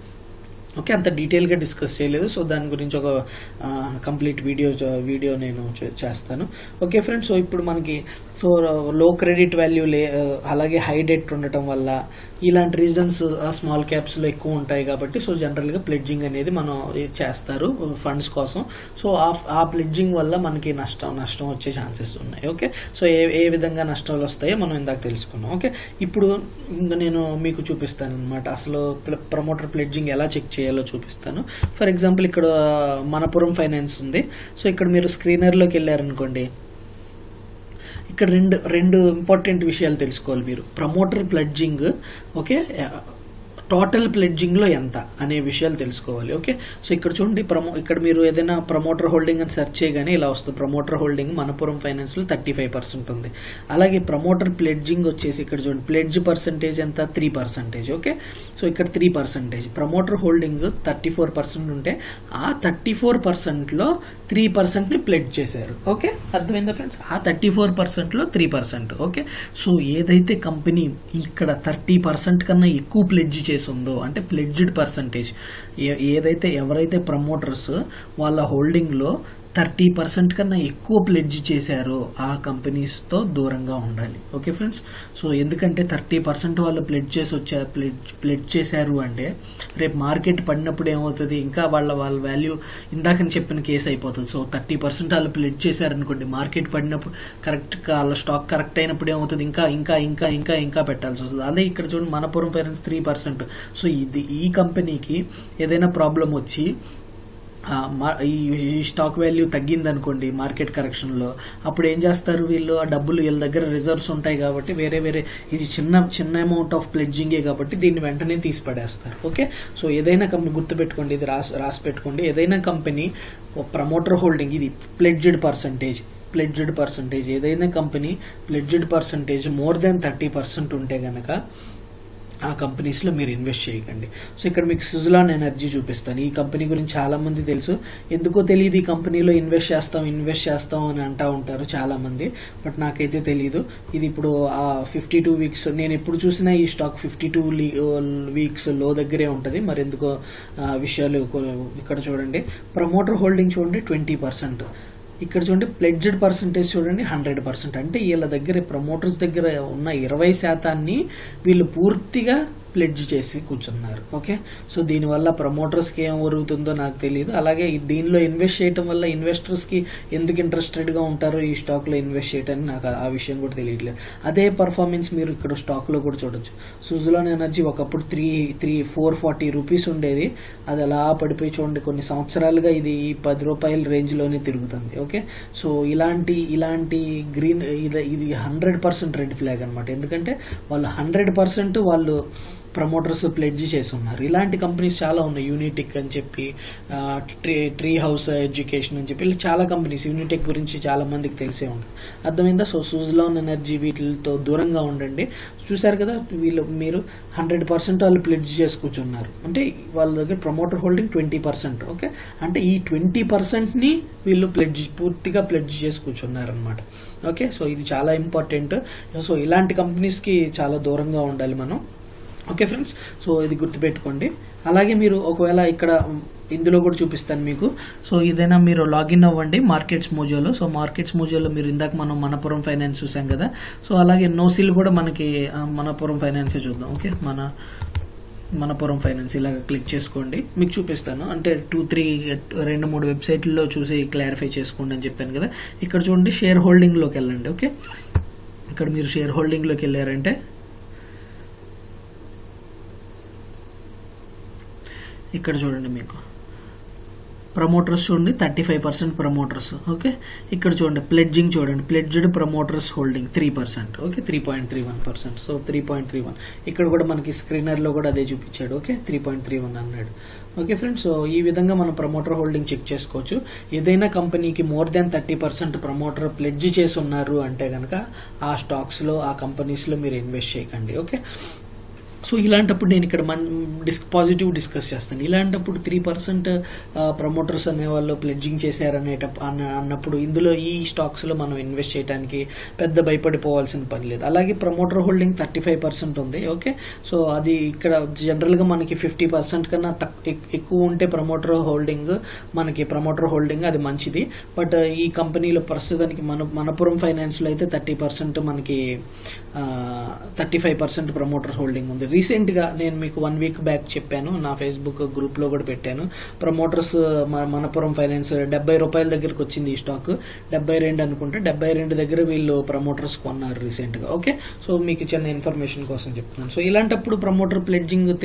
ఓకే, అంత డీటెయిల్గా డిస్కస్ చేయలేదు. సో దాని గురించి ఒక కంప్లీట్ వీడియో నేను చేస్తాను. ఓకే ఫ్రెండ్స్, సో ఇప్పుడు మనకి లో క్రెడిట్ వాల్యూ అలాగే హై డెట్ ఉండటం వల్ల ఇలాంటి రీజన్స్ స్మాల్ క్యాప్స్లో ఎక్కువ ఉంటాయి కాబట్టి సో జనరల్గా ప్లెడ్జింగ్ అనేది మనం చేస్తారు ఫండ్స్ కోసం. సో ఆ ప్లెడ్జింగ్ వల్ల మనకి నష్టం వచ్చే ఛాన్సెస్ ఉన్నాయి. ఓకే, సో ఏ విధంగా నష్టాలు వస్తాయో మనం ఇందాక తెలుసుకున్నాం. ఓకే, ఇప్పుడు నేను మీకు చూపిస్తాను అనమాట, అసలు ప్రమోటర్ ప్లెడ్జింగ్ ఎలా చెక్ చేయాలో చూపిస్తాను. ఫర్ ఎగ్జాంపుల్ ఇక్కడ మనపురం ఫైనాన్స్ ఉంది. సో ఇక్కడ మీరు స్క్రీనర్లోకి వెళ్ళారనుకోండి, ఇక్కడ రెండు ఇంపార్టెంట్ విషయాలు తెలుసుకోవాలి మీరు. ప్రమోటర్ ప్లెడ్జింగ్ ఓకే టోటల్ ప్లెడ్జింగ్లో ఎంత అనే విషయాలు తెలుసుకోవాలి. ఓకే, సో ఇక్కడ చూడండి ఇక్కడ మీరు ఏదైనా ప్రమోటర్ హోల్డింగ్ అని సెర్చ్ చేయగానే ఇలా వస్తుంది. ప్రమోటర్ హోల్డింగ్ మనపురం ఫైనాన్స్లో 35% ఉంది. అలాగే ప్రమోటర్ ప్లెడ్జింగ్ వచ్చేసి ఇక్కడ చూడండి, ప్లెడ్జ్ పర్సంటేజ్ ఎంత 3%. ఓకే, సో ఇక్కడ 3%, ప్రమోటర్ హోల్డింగ్ 34% ఉంటే ఆ 34%లో 3%ని ప్లెడ్జ్ చేశారు. ఓకే, అర్థమైందా ఫ్రెండ్స్, ఆ 34%లో 3%. ఓకే, సో ఏదైతే కంపెనీ ఇక్కడ 30% కన్నా ఎక్కువ ప్లెడ్జ్ ఉందో అంటే ప్లెడ్జ్డ్ పర్సంటేజ్, ఏదైతే ఎవరైతే ప్రమోటర్స్ వాళ్ళ హోల్డింగ్ లో 30% కన్నా ఎక్కువ ప్లెడ్జ్ చేశారో ఆ కంపెనీస్తో దూరంగా ఉండాలి. ఓకే ఫ్రెండ్స్, సో ఎందుకంటే 30% వాళ్ళు ప్లెడ్జ్ చేశారు అంటే రేపు మార్కెట్ పడినప్పుడు ఏమవుతుంది, ఇంకా వాళ్ళ వాల్యూ ఇందాకని చెప్పిన కేసు అయిపోతుంది. సో 30% వాళ్ళు ప్లెడ్జ్ చేశారనుకోండి, మార్కెట్ పడినప్పుడు కరెక్ట్గా వాళ్ళ స్టాక్ కరెక్ట్ అయినప్పుడు ఏమవుతుంది, ఇంకా ఇంకా ఇంకా ఇంకా ఇంకా పెట్టాల్సి వస్తుంది. అదే ఇక్కడ చూడండి మనపురం ఫైనాన్స్ 3%. సో ఈ కంపెనీకి ఏదైనా ప్రాబ్లం వచ్చి stock value తగ్గిందనుకోండి market correction లో అప్పుడు ఏం చేస్తారు వీళ్ళు ఆ డబ్బులు వీళ్ళ దగ్గర రిజర్వ్స్ ఉంటాయి కాబట్టి వేరే ఇది చిన్న అమౌంట్ ఆఫ్ ప్లెడ్జింగ్ కాబట్టి దీన్ని వెంటనే తీసిపడేస్తారు ఓకే సో ఏదైనా కంపెనీ గుర్తు పెట్టుకోండి ఇది రాసి పెట్టుకోండి ఏదైనా కంపెనీ ప్రమోటర్ హోల్డింగ్ ఇది ప్లెడ్జ్డ్ పర్సంటేజ్ ఏదైనా company pledged percentage more than 30% ఉంటే గనక ఆ కంపెనీస్ లో మీరు ఇన్వెస్ట్ చేయకండి సో ఇక్కడ మీకు సుజ్లాన్ ఎనర్జీ చూపిస్తాను ఈ కంపెనీ గురించి చాలా మంది తెలుసు ఎందుకో తెలియదు ఈ కంపెనీలో ఇన్వెస్ట్ చేస్తాం అని అంటా ఉంటారు చాలా మంది బట్ నాకైతే తెలియదు ఇది ఇప్పుడు ఆ 52 వీక్స్ నేను ఎప్పుడు చూసినా ఈ స్టాక్ 52 వీక్స్ లో దగ్గరే ఉంటుంది మరి ఎందుకో విషయాలు ఇక్కడ చూడండి ప్రమోటర్ హోల్డింగ్ చూడండి 20% ఇక్కడ చూడండి ప్లెడ్జ్డ్ పర్సంటేజ్ చూడండి 100% అంటే వీళ్ళ దగ్గర ప్రమోటర్స్ దగ్గర ఉన్న 20% వీళ్ళు పూర్తిగా ప్లెడ్జ్ చేసి కూర్చున్నారు ఓకే సో దీనివల్ల ప్రమోటర్స్కి ఏం జరుగుతుందో నాకు తెలియదు అలాగే దీనిలో ఇన్వెస్ట్ చేయడం వల్ల ఇన్వెస్టర్స్కి ఎందుకు ఇంట్రెస్టెడ్గా ఉంటారో ఈ స్టాక్లో ఇన్వెస్ట్ చేయడానికి నాకు ఆ విషయం కూడా తెలియట్లేదు అదే పర్ఫార్మెన్స్ మీరు ఇక్కడ స్టాక్లో కూడా చూడొచ్చు సుజులాన్ ఎనర్జీ ఒకప్పుడు 440 రూపీస్ ఉండేది అది అలా పడిపోయి చూడండి కొన్ని సంవత్సరాలుగా ఇది 10 రూపాయల రేంజ్లోనే తిరుగుతుంది ఓకే సో ఇలాంటి గ్రీన్ ఇది 100% రెడ్ ఫ్లాగ్ అనమాట ఎందుకంటే వాళ్ళు 100% వాళ్ళు ప్రమోటర్స్ ప్లెడ్జ్ చేసి ఉన్నారు ఇలాంటి కంపెనీస్ చాలా ఉన్నాయి యూనిటెక్ అని చెప్పి ట్రీ హౌస్ ఎడ్యుకేషన్ అని చెప్పి చాలా కంపెనీస్ యూనిటెక్ గురించి చాలా మందికి తెలిసే ఉంటుంది అర్థమైందా సో సూజ్లాన్ ఎనర్జీ వీటితో దూరంగా ఉండండి చూసారు కదా వీళ్ళు మీరు 100% వాళ్ళు ప్లెడ్జ్ చేసుకున్నారు అంటే వాళ్ళ దగ్గర ప్రమోటర్ హోల్డింగ్ 20% ఓకే అంటే ఈ 20%ని వీళ్ళు పూర్తిగా ప్లెడ్జ్ చేసుకున్నారు అనమాట ఓకే సో ఇది చాలా ఇంపార్టెంట్ సో ఇలాంటి కంపెనీస్కి చాలా దూరంగా ఉండాలి మనం ఓకే ఫ్రెండ్స్ సో ఇది గుర్తుపెట్టుకోండి అలాగే మీరు ఒకవేళ ఇక్కడ ఇందులో కూడా చూపిస్తాను మీకు సో ఏదైనా మీరు లాగిన్ అవ్వండి మార్కెట్స్ మోజోలో మీరు ఇందాక మనం మనపురం ఫైనాన్స్ చూసాం కదా సో అలాగే నోసిల్ కూడా మనకి మనపురం ఫైనాన్సే చూద్దాం ఓకే మనపురం ఫైనాన్స్ ఇలాగ క్లిక్ చేసుకోండి మీకు చూపిస్తాను అంటే 2-3 వెబ్సైట్లో చూసి క్లారిఫై చేసుకోండి అని చెప్పాను కదా ఇక్కడ చూడండి షేర్ హోల్డింగ్లోకి వెళ్ళండి ఓకే ఇక్కడ మీరు షేర్ హోల్డింగ్లోకి వెళ్ళారంటే ఇక్కడ చూడండి మీకు ప్రమోటర్స్ చూడండి 35% ప్రమోటర్స్ ఓకే ఇక్కడ చూడండి ప్లెడ్జింగ్ చూడండి pledged promoters holding 3% okay 3.31% so 3.31 ఇక్కడ కూడా మనకి స్క్రీనర్లో కూడా అదే చూపించాడు ఓకే 3.31 అన్నాడు ఓకే ఫ్రెండ్స్ సో ఈ విధంగా మనం ప్రమోటర్ హోల్డింగ్ చెక్ చేసుకోవచ్చు ఏదైనా కంపెనీకి మోర్ దెన్ 30% ప్రమోటర్ ప్లెడ్జ్ చేసి ఉన్నారు అంటే కనుక ఆ స్టాక్స్లో ఆ కంపెనీస్లో మీరు ఇన్వెస్ట్ చేయకండి ఓకే సో ఇలాంటప్పుడు నేను ఇక్కడ పాజిటివ్ డిస్కస్ చేస్తాను ఇలాంటప్పుడు 3% ప్రమోటర్స్ అనేవాళ్ళు ప్లెడ్జింగ్ చేశారన్నప్పుడు ఇందులో ఈ స్టాక్స్లో మనం ఇన్వెస్ట్ చేయడానికి పెద్ద భయపడిపోవాల్సిన పని లేదు అలాగే ప్రమోటర్ హోల్డింగ్ 35% ఉంది ఓకే సో అది ఇక్కడ జనరల్గా మనకి 50% కన్నా ఎక్కువ ఉంటే ప్రమోటర్ హోల్డింగ్ అది మంచిది బట్ ఈ కంపెనీలో ప్రస్తుతానికి మనపురం ఫైనాన్స్లో అయితే 30% మనకి 35% ప్రమోటర్ హోల్డింగ్ ఉంది రీసెంట్గా నేను మీకు 1 వీక్ బ్యాక్ చెప్పాను నా ఫేస్బుక్ గ్రూప్లో కూడా పెట్టాను ప్రమోటర్స్ మనపురం ఫైనాన్స్ 70 రూపాయల దగ్గరకు వచ్చింది ఈ స్టాక్ 72 అనుకుంటే 72 దగ్గర వీళ్ళు ప్రమోటర్స్ కొన్నారు రీసెంట్గా ఓకే సో మీకు చిన్న ఇన్ఫర్మేషన్ కోసం చెప్తున్నాను సో ఇలాంటప్పుడు ప్రమోటర్ ప్లెడ్జింగ్ 3%,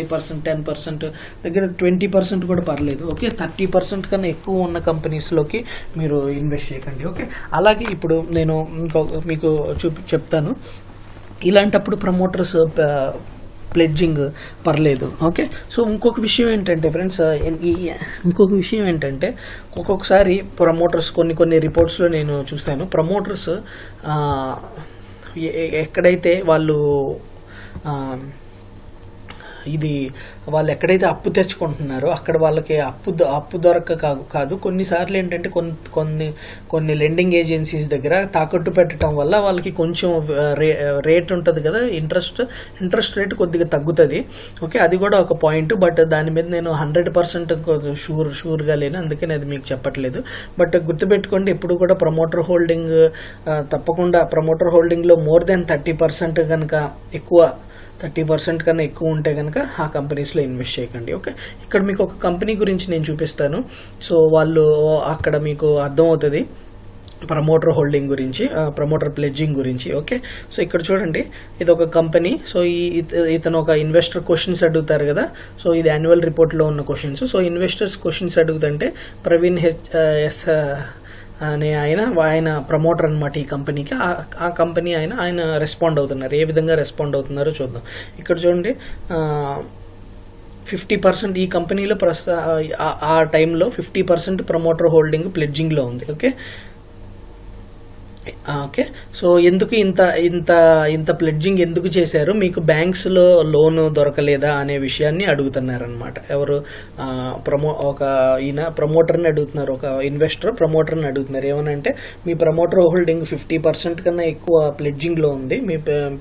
5%, 10% దగ్గర 20% కూడా పర్లేదు ఓకే 30% కన్నా ఎక్కువ ఉన్న కంపెనీస్లోకి మీరు ఇన్వెస్ట్ చేయకండి ఓకే అలాగే ఇప్పుడు నేను మీకు చెప్తాను ఇలాంటప్పుడు ప్రమోటర్స్ ప్లెడ్జింగ్ పర్లేదు ఓకే సో ఇంకొక విషయం ఏంటంటే ఒక్కొక్కసారి ప్రమోటర్స్ కొన్ని రిపోర్ట్స్లో నేను చూస్తాను ప్రమోటర్స్ ఎక్కడైతే వాళ్ళు ఎక్కడైతే అప్పు తెచ్చుకుంటున్నారో అక్కడ వాళ్ళకి అప్పు దొరక కాదు కొన్నిసార్లు ఏంటంటే కొన్ని లెండింగ్ ఏజెన్సీస్ దగ్గర తాకట్టు పెట్టడం వల్ల వాళ్ళకి కొంచెం రేట్ ఉంటుంది కదా ఇంట్రెస్ట్ రేట్ కొద్దిగా తగ్గుతుంది ఓకే అది కూడా ఒక పాయింట్ బట్ దాని మీద నేను 100% షూర్గా లేను అందుకని అది మీకు చెప్పట్లేదు బట్ గుర్తుపెట్టుకోండి ఎప్పుడు కూడా ప్రమోటర్ హోల్డింగ్ తప్పకుండా ప్రమోటర్ హోల్డింగ్లో మోర్ దెన్ 30% కనుక 30% కన్నా ఎక్కువ ఉంటే కనుక ఆ కంపెనీస్లో ఇన్వెస్ట్ చేయకండి ఓకే ఇక్కడ మీకు ఒక కంపెనీ గురించి నేను చూపిస్తాను సో వాళ్ళు అక్కడ మీకు అర్థమవుతుంది promoter holding gurinchi, promoter pledging gurinchi. Okay, so ikkada chudandi idu oka company, so itano oka investor questions adugutaru kada, so idi annual report lo unna questions, so investors questions adugutante Praveen S అనే ఆయన promoter అన్నమాట ఈ కంపెనీకి. ఆ company ఆయన respond అవుతున్నారు, ఏ విధంగా respond అవుతున్నారో చూద్దాం. ఇక్కడ చూడండి 50% ఈ కంపెనీలో ఆ టైంలో 50% ప్రమోటర్ హోల్డింగ్ ప్లెడ్జింగ్లో ఉంది. ఓకే ఓకే, సో ఎందుకు ఇంత ఇంత ఇంత ప్లెడ్జింగ్ ఎందుకు చేశారు, మీకు బ్యాంక్స్లో లోన్ దొరకలేదా అనే విషయాన్ని అడుగుతున్నారనమాట. ఎవరు ఒక ఈయన ప్రమోటర్ని అడుగుతున్నారు, ఒక ఇన్వెస్టర్ ప్రమోటర్ని అడుగుతున్నారు. ఏమనంటే మీ ప్రమోటర్ హోల్డింగ్ 50% కన్నా ఎక్కువ ప్లెడ్జింగ్లో ఉంది, మీ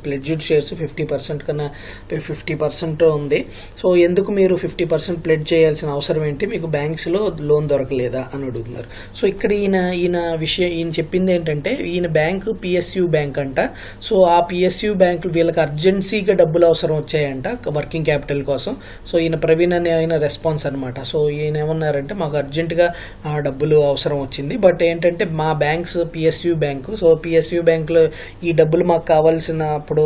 ప్లెడ్జ్డ్ షేర్స్ 50% కన్నా 50% ఉంది, సో ఎందుకు మీరు 50% ప్లెడ్జ్ చేయాల్సిన అవసరం ఏంటి, మీకు బ్యాంక్స్లో లోన్ దొరకలేదా అని అడుగుతున్నారు. సో ఇక్కడ ఈయన చెప్పింది ఏంటంటే ఈయన బ్యాంకు PSU బ్యాంక్ అంట, సో ఆ PSU బ్యాంక్ వీళ్ళకి అర్జెన్సీగా డబ్బులు అవసరం వచ్చాయంట వర్కింగ్ క్యాపిటల్ కోసం. సో ఈయన ప్రవీణ్ అనే ఆయన రెస్పాన్స్ అనమాట. సో ఈయన ఏమన్నారంటే మాకు అర్జెంటుగా డబ్బులు అవసరం వచ్చింది, బట్ ఏంటంటే మా banks PSU bank, so PSU బ్యాంకులో ఈ డబ్బులు మాకు కావాల్సినప్పుడు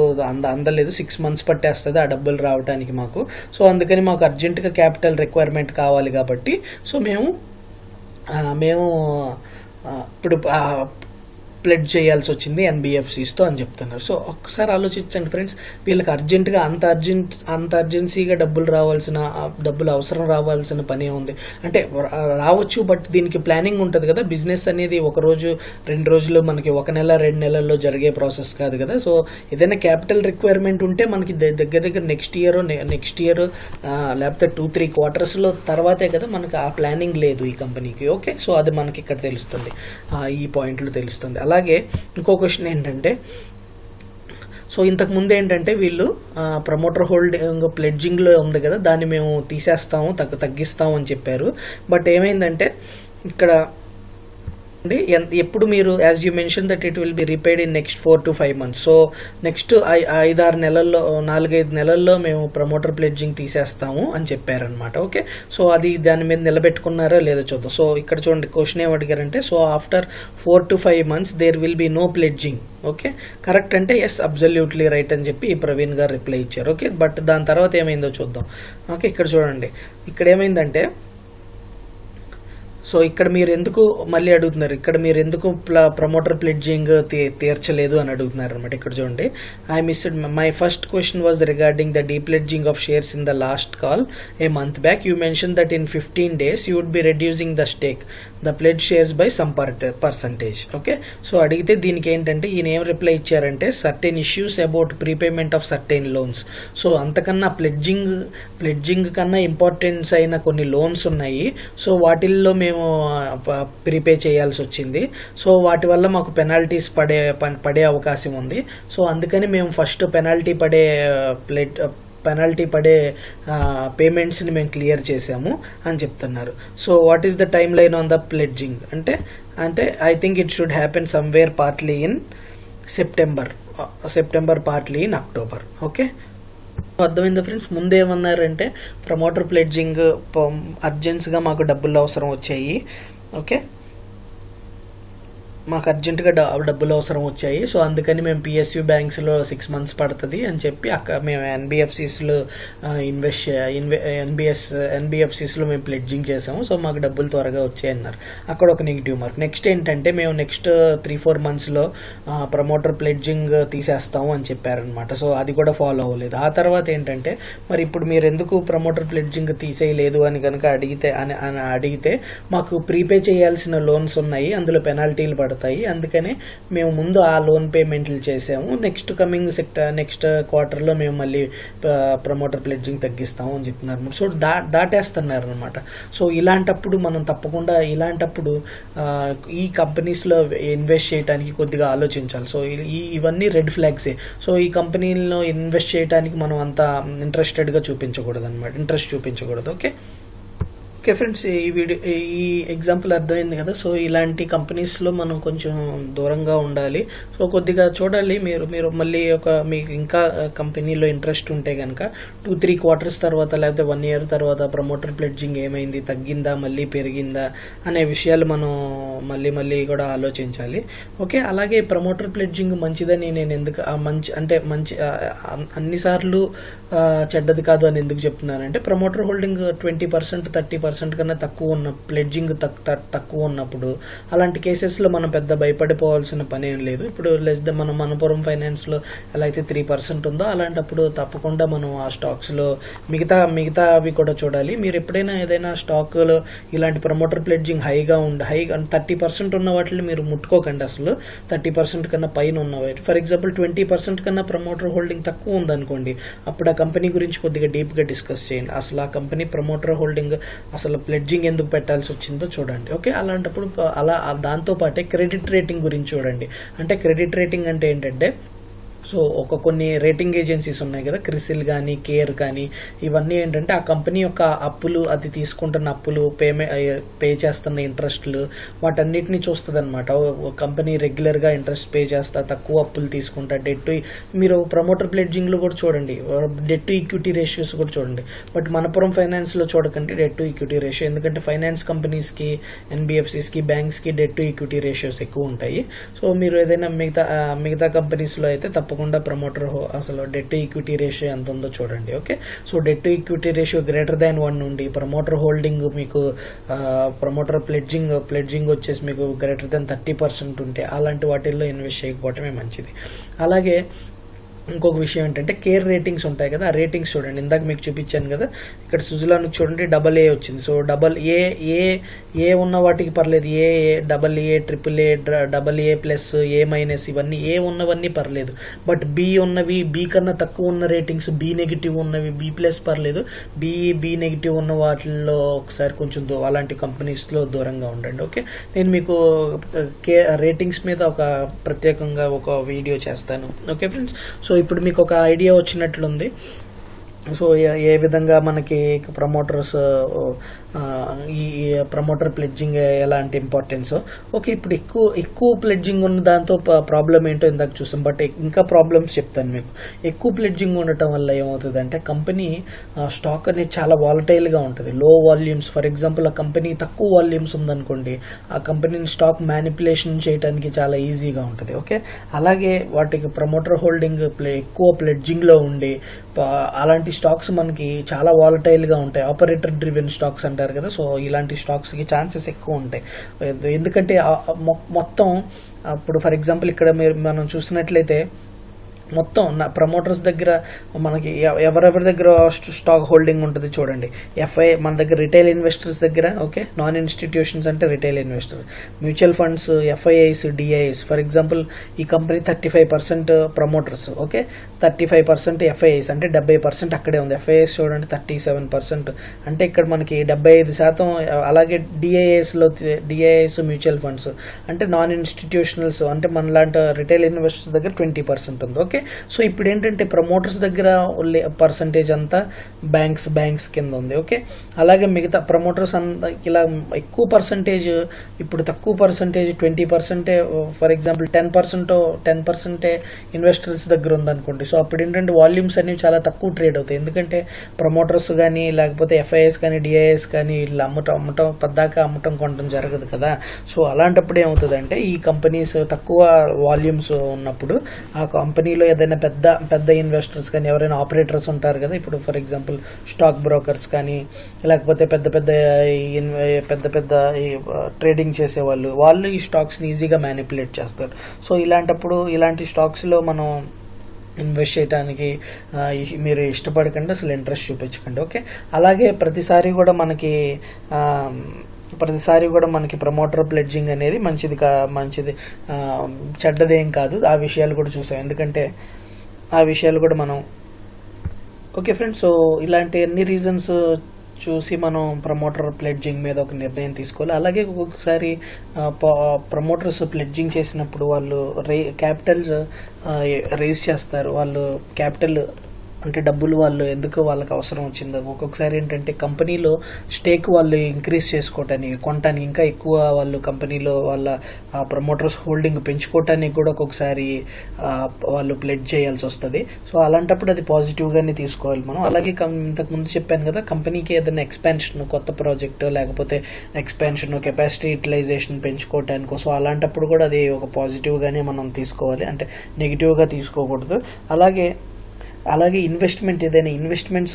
అందలేదు, 6 months పట్టేస్తుంది ఆ డబ్బులు రావడానికి మాకు, సో అందుకని మాకు అర్జెంటుగా క్యాపిటల్ రిక్వైర్మెంట్ కావాలి కాబట్టి, సో మేము ఇప్పుడు ప్లెడ్జ్ చేయాల్సి వచ్చింది NBFCsతో అని చెప్తున్నారు. సో ఒక్కసారి ఆలోచించండి ఫ్రెండ్స్, వీళ్ళకి అర్జెంటుగా అంత అర్జెన్సీగా డబ్బులు అవసరం రావాల్సిన పనే ఉంది అంటే రావచ్చు, బట్ దీనికి ప్లానింగ్ ఉంటుంది కదా. బిజినెస్ అనేది ఒక రోజు 2 రోజులు మనకి 1 నెల 2 నెలల్లో జరిగే ప్రాసెస్ కాదు కదా. సో ఏదైనా క్యాపిటల్ రిక్వైర్మెంట్ ఉంటే మనకి దగ్గర నెక్స్ట్ ఇయర్ లేకపోతే 2-3 quarters తర్వాతే కదా మనకి ఆ ప్లానింగ్ లేదు ఈ కంపెనీకి. ఓకే, సో అది మనకి ఇక్కడ తెలుస్తుంది, ఈ పాయింట్లు తెలుస్తుంది. అలాగే ఇంకో క్వశ్చన్ ఏంటంటే, సో ఇంతకు ముందు ఏంటంటే వీళ్ళు ప్రమోటర్ హోల్డింగ్ ప్లెడ్జింగ్లో ఉంది కదా దాన్ని మేము తీసేస్తాము తగ్గిస్తాము అని చెప్పారు, బట్ ఏమైందంటే ఇక్కడ ఎప్పుడు మీరు as you mention that it will be repaid in next 4 to 5 months, so next 4-5 నెలల్లో మేము ప్రమోటర్ ప్లెడ్జింగ్ తీసేస్తాము అని చెప్పారనమాట. ఓకే, సో అది దాని మీద నిలబెట్టుకున్నారా లేదో చూద్దాం. సో ఇక్కడ చూడండి క్వశ్చన్ ఏమి అడిగారంటే, so after 4-5 months there will be no pledging. Okay correct అంటే ఎస్ అబ్జల్యూట్లీ రైట్ అని చెప్పి ప్రవీణ్ గారు రిప్లై ఇచ్చారు. ఓకే, బట్ దాని తర్వాత ఏమైందో చూద్దాం. ఓకే ఇక్కడ చూడండి, ఇక్కడ ఏమైందంటే సో ఇక్కడ మీరు ఎందుకు మళ్ళీ అడుగుతున్నారు, ఇక్కడ మీరు ఎందుకు ప్రమోటర్ ప్లెడ్జింగ్ తీర్చలేదు అని అడుగుతున్నారు అనమాట. ఇక్కడ చూడండి I missed my first question was regarding the depledging of shares in the last call a month back you mention that in 15 days you would be reducing the stake the pledge shares by some percentage. Okay, so అడిగితే దీనికి ఏంటంటే ఈయన ఏం reply ఇచ్చారంటే certain issues about prepayment of certain loans. So అంతకన్నా pledging కన్నా importance అయిన కొన్ని లోన్స్ ఉన్నాయి, సో వాటిల్లో మేము ప్రీపే చేయాల్సి వచ్చింది, సో వాటి వల్ల మాకు పెనాల్టీస్ పడే అవకాశం ఉంది, సో అందుకని మేము ఫస్ట్ పెనాల్టీ పడే పేమెంట్స్ని మేము క్లియర్ చేసాము అని చెప్తున్నారు. So what is the time line on the pledging అంటే I think it should happen somewhere partly in September partly in October. Okay అర్థమైందా ఫ్రెండ్స్, ముందేమన్నారంటే ప్రమోటర్ ప్లెడ్జింగ్ అర్జెన్సీగా మాకు డబ్బులు అవసరం వచ్చాయి, ఓకే మాకు అర్జెంటుగా డబ్బులు అవసరం వచ్చాయి, సో అందుకని మేము PSU బ్యాంక్స్లో 6 months పడుతుంది అని చెప్పి అక్కడ మేము NBFCsలో మేము ప్లెడ్జింగ్ చేసాము, సో మాకు డబ్బులు త్వరగా వచ్చాయి అన్నారు. అక్కడ ఒక నెగిటివ్ మార్క్. నెక్స్ట్ ఏంటంటే మేము నెక్స్ట్ 3-4 monthsలో ప్రమోటర్ ప్లెడ్జింగ్ తీసేస్తాము అని చెప్పారనమాట. సో అది కూడా ఫాలో అవ్వలేదు. ఆ తర్వాత ఏంటంటే మరి ఇప్పుడు మీరు ఎందుకు ప్రమోటర్ ప్లెడ్జింగ్ తీసేయలేదు అని కనుక అడిగితే మాకు ప్రీపే చేయాల్సిన లోన్స్ ఉన్నాయి, అందులో పెనాల్టీలు పడతాయి, అందుకనే మేము ముందు ఆ లోన్ పేమెంట్లు చేసాము, నెక్స్ట్ క్వార్టర్లో మేము మళ్ళీ ప్రమోటర్ ప్లెడ్జింగ్ తగ్గిస్తాము అని చెప్తున్నారు. సో దాటేస్తున్నారు అనమాట. సో ఇలాంటప్పుడు మనం తప్పకుండా ఇలాంటప్పుడు ఈ కంపెనీస్లో ఇన్వెస్ట్ చేయడానికి కొద్దిగా ఆలోచించాలి. సో ఇవన్నీ రెడ్ ఫ్లాగ్సే. సో ఈ కంపెనీలో ఇన్వెస్ట్ చేయడానికి మనం అంత ఇంట్రెస్టెడ్గా చూపించకూడదు అనమాట, ఇంట్రెస్ట్ చూపించకూడదు. Okay Okay friends, this example is done. So, ilanti companies lo manu koncham duranga undali. So, kodiga chodali meer malli oka meeku inka company lo interest unte ganaka 2-3 quarters tarvata ledha 1 year tarvata promoter pledging emaindi tagginda malli periginda ane vishayalu manu malli kuda alochinchali. Okay, alage promoter pledging manchidani nenu enduku aa manchi ante manchi anni saarlu cheddadi kaadu ani enduku cheptunanu ante promoter holding 20% 30% కన్నా తక్కువ ఉన్న pledging తక్కువ ఉన్నప్పుడు అలాంటి cases లో మనం పెద్ద భయపడిపోవాల్సిన పని ఏం లేదు. ఇప్పుడు లెస్ ద మనం మనపురం ఫైనాన్స్ లో ఎలా అయితే 3% ఉందో అలాంటప్పుడు తప్పకుండా మనం ఆ స్టాక్స్ లో మిగతా అవి కూడా చూడాలి. మీరు ఎప్పుడైనా ఏదైనా స్టాక్ లో ఇలాంటి ప్రమోటర్ ప్లెడ్జింగ్ హైగా ఉండి హై 30% ఉన్న వాటిని మీరు ముట్టుకోకండి. అసలు 30% కన్నా పైన ఉన్న వాటి ఫర్ ఎగ్జాంపుల్ 20% కన్నా ప్రమోటర్ హోల్డింగ్ తక్కువ ఉందనుకోండి, అప్పుడు ఆ కంపెనీ గురించి కొద్దిగా డీప్ గా డిస్కస్ చేయండి. అసలు ఆ కంపెనీ ప్రమోటర్ హోల్డింగ్ అసలు ప్లెడ్జింగ్ ఎందుకు పెట్టాల్సి వచ్చిందో చూడండి. ఓకే, అలాంటప్పుడు అలా దాంతో పాటే క్రెడిట్ రేటింగ్ గురించి చూడండి. అంటే క్రెడిట్ రేటింగ్ అంటే ఏంటంటే, సో ఒక కొన్ని రేటింగ్ ఏజెన్సీస్ ఉన్నాయి కదా, క్రిసిల్ కానీ కేర్ కానీ, ఇవన్నీ ఏంటంటే ఆ కంపెనీ యొక్క అప్పులు, అది తీసుకుంటున్న అప్పులు, పే చేస్తున్న ఇంట్రెస్ట్లు, వాటన్నిటిని చూస్తుంది అనమాట. కంపెనీ రెగ్యులర్గా ఇంట్రెస్ట్ పే చేస్తా, తక్కువ అప్పులు తీసుకుంటా, డెట్ టు మీరు ప్రమోటర్ ప్లెడ్జింగ్లో కూడా చూడండి, డెట్ టు ఈక్విటీ రేషియోస్ కూడా చూడండి. బట్ మనపురం ఫైనాన్స్లో చూడకండి డెట్ టు ఈక్విటీ రేషియో, ఎందుకంటే ఫైనాన్స్ కంపెనీస్కి, ఎన్బిఎఫ్సిస్కి, బ్యాంక్స్కి డెట్ టు ఈక్విటీ రేషియోస్ ఎక్కువ ఉంటాయి. సో మీరు ఏదైనా మిగతా కంపెనీస్లో అయితే తప్పకుండా ప్రమోటర్ అసలు డెట్ టు ఈక్విటీ రేషియో ఎంత ఉందో చూడండి. Okay, so debt to equity ratio greater than 1 నుండి ప్రమోటర్ హోల్డింగ్ మీకు ప్రమోటర్ ప్లెడ్జింగ్ వచ్చేసి మీకు గ్రేటర్ దాన్ 30% ఉంటే అలాంటి వాటిల్లో ఇన్వెస్ట్ చేయకపోవటమే మంచిది. అలాగే ఇంకొక విషయం ఏంటంటే కేర్ రేటింగ్స్ ఉంటాయి కదా, ఆ రేటింగ్స్ చూడండి. ఇందాక మీకు చూపించాను కదా, ఇక్కడ సుజులాన్ చూడండి AA వచ్చింది. సో AA ఉన్న వాటికి పర్లేదు, AA, AAA, AA+, A-, ఇవన్నీ A ఉన్నవన్నీ పర్లేదు. బట్ B ఉన్నవి, B కన్నా తక్కువ ఉన్న రేటింగ్స్, B- ఉన్నవి, B+ పర్లేదు. B- ఉన్న వాటిల్లో ఒకసారి కొంచెం అలాంటి కంపెనీస్లో దూరంగా ఉండండి. ఓకే, నేను మీకు రేటింగ్స్ మీద ఒక ప్రత్యేకంగా ఒక వీడియో చేస్తాను. ఓకే ఫ్రెండ్స్, సో ఇప్పుడు మీకు ఒక ఐడియా వచ్చినట్లుంది. సో ఏ విధంగా మనకి ఈ ప్రమోటర్ ప్లెడ్జింగ్ ఎలాంటి ఇంపార్టెన్స్. ఓకే, ఇప్పుడు ఎక్కువ ప్లెడ్జింగ్ ఉన్న దాంతో ప్రాబ్లం ఏంటో ఇందాక చూసాం. బట్ ఇంకా ప్రాబ్లమ్స్ చెప్తాను మీకు. ఎక్కువ ప్లెడ్జింగ్ ఉండటం వల్ల ఏమవుతుంది అంటే కంపెనీ స్టాక్ అనేది చాలా వాలటైల్గా ఉంటుంది. లో వాల్యూమ్స్, ఫర్ ఎగ్జాంపుల్ ఆ కంపెనీ తక్కువ వాల్యూమ్స్ ఉందనుకోండి, ఆ కంపెనీని స్టాక్ మ్యానిపులేషన్ చేయడానికి చాలా ఈజీగా ఉంటుంది. ఓకే, అలాగే వాటికి ప్రమోటర్ హోల్డింగ్ ఎక్కువ ప్లెడ్జింగ్లో ఉండి అలాంటి స్టాక్స్ మనకి చాలా వాలటైల్గా ఉంటాయి. ఆపరేటర్ డ్రివెన్ స్టాక్స్ అంటారు కదా, సో ఇలాంటి స్టాక్స్కి ఛాన్సెస్ ఎక్కువ ఉంటాయి. ఎందుకంటే మొత్తం ఇప్పుడు ఫర్ ఎగ్జాంపుల్ ఇక్కడ మనం చూసినట్లయితే మొత్తం ప్రమోటర్స్ దగ్గర మనకి ఎవరెవరి దగ్గర స్టాక్ హోల్డింగ్ ఉంటుంది చూడండి. FI మన దగ్గర రిటైల్ ఇన్వెస్టర్స్ దగ్గర, ఓకే, నాన్ ఇన్స్టిట్యూషన్స్ అంటే retail investor, mutual funds, FIIs, DIIs. For example ఈ కంపెనీ 35% ప్రమోటర్స్, ఓకే, 35% FIIs అంటే 70% అక్కడే ఉంది. FIIs చూడండి 37%, అంటే ఇక్కడ మనకి 75%. అలాగే DIIs, మ్యూచువల్ ఫండ్స్ అంటే నాన్ ఇన్స్టిట్యూషనల్స్ అంటే మనలాంటి రిటైల్ ఇన్వెస్టర్స్ దగ్గర 20% ఉంది. ఓకే, సో ఇప్పుడు ఏంటంటే ప్రమోటర్స్ దగ్గర పర్సంటేజ్ అంతా బ్యాంక్స్ కింద ఉంది. ఓకే, అలాగే మిగతా ప్రమోటర్స్ అంత ఇలా ఎక్కువ పర్సంటేజ్, ఇప్పుడు తక్కువ పర్సంటేజ్ 20%, ఫర్ ఎగ్జాంపుల్ 10% ఇన్వెస్టర్స్ దగ్గర ఉందనుకోండి. సో అప్పుడు ఏంటంటే వాల్యూమ్స్ అనేవి చాలా తక్కువ ట్రేడ్ అవుతాయి. ఎందుకంటే ప్రమోటర్స్ కానీ లేకపోతే FIIs కానీ DIIs కానీ ఇలా అమ్మటం పద్దాకా కొనడం జరగదు కదా. సో అలాంటప్పుడు ఏమవుతుందంటే ఈ కంపెనీస్ తక్కువ వాల్యూమ్స్ ఉన్నప్పుడు ఆ కంపెనీలో ఏదైనా పెద్ద ఇన్వెస్టర్స్ కానీ ఎవరైనా ఆపరేటర్స్ ఉంటారు కదా, ఇప్పుడు ఫర్ ఎగ్జాంపుల్ స్టాక్ బ్రోకర్స్ కానీ లేకపోతే పెద్ద పెద్ద ట్రేడింగ్ చేసేవాళ్ళు, వాళ్ళు ఈ స్టాక్స్ని ఈజీగా మ్యానిపులేట్ చేస్తారు. సో ఇలాంటప్పుడు ఇలాంటి స్టాక్స్లో మనం ఇన్వెస్ట్ చేయడానికి మీరు ఇష్టపడకండి, అసలు ఇంట్రెస్ట్ చూపించకండి. ఓకే, అలాగే ప్రతిసారి కూడా మనకి ప్రమోటర్ ప్లెడ్జింగ్ అనేది మంచిది చెడ్డదేం కాదు. ఆ విషయాలు కూడా చూసాం, ఎందుకంటే ఆ విషయాలు కూడా మనం. ఓకే ఫ్రెండ్స్, సో ఇలాంటి అన్ని రీజన్స్ చూసి మనం ప్రమోటర్ ప్లెడ్జింగ్ మీద ఒక నిర్ణయం తీసుకోవాలి. అలాగే ఒక్కొక్కసారి ప్రమోటర్స్ ప్లెడ్జింగ్ చేసినప్పుడు వాళ్ళు క్యాపిటల్ రేజ్ చేస్తారు, వాళ్ళు క్యాపిటల్ అంటే డబ్బులు వాళ్ళు ఎందుకు వాళ్ళకి అవసరం వచ్చిందో, ఒక్కొక్కసారి ఏంటంటే కంపెనీలో స్టేక్ వాళ్ళు ఇంక్రీజ్ చేసుకోవటానికి, కొనటానికి, ఇంకా ఎక్కువ వాళ్ళు కంపెనీలో వాళ్ళ ప్రమోటర్స్ హోల్డింగ్ పెంచుకోవటానికి కూడా ఒక్కొక్కసారి వాళ్ళు ప్లెడ్జ్ చేయాల్సి వస్తుంది. సో అలాంటప్పుడు అది పాజిటివ్గానే తీసుకోవాలి మనం. అలాగే ఇంతకుముందు చెప్పాను కదా, కంపెనీకి ఏదైనా ఎక్స్పాన్షన్, కొత్త ప్రాజెక్టు లేకపోతే ఎక్స్పాన్షన్, కెపాసిటీ యూటిలైజేషన్ పెంచుకోవటానికో, సో అలాంటప్పుడు కూడా అది ఒక పాజిటివ్గానే మనం తీసుకోవాలి, అంటే నెగిటివ్గా తీసుకోకూడదు. అలాగే ఇన్వెస్ట్మెంట్, ఏదైనా ఇన్వెస్ట్మెంట్స్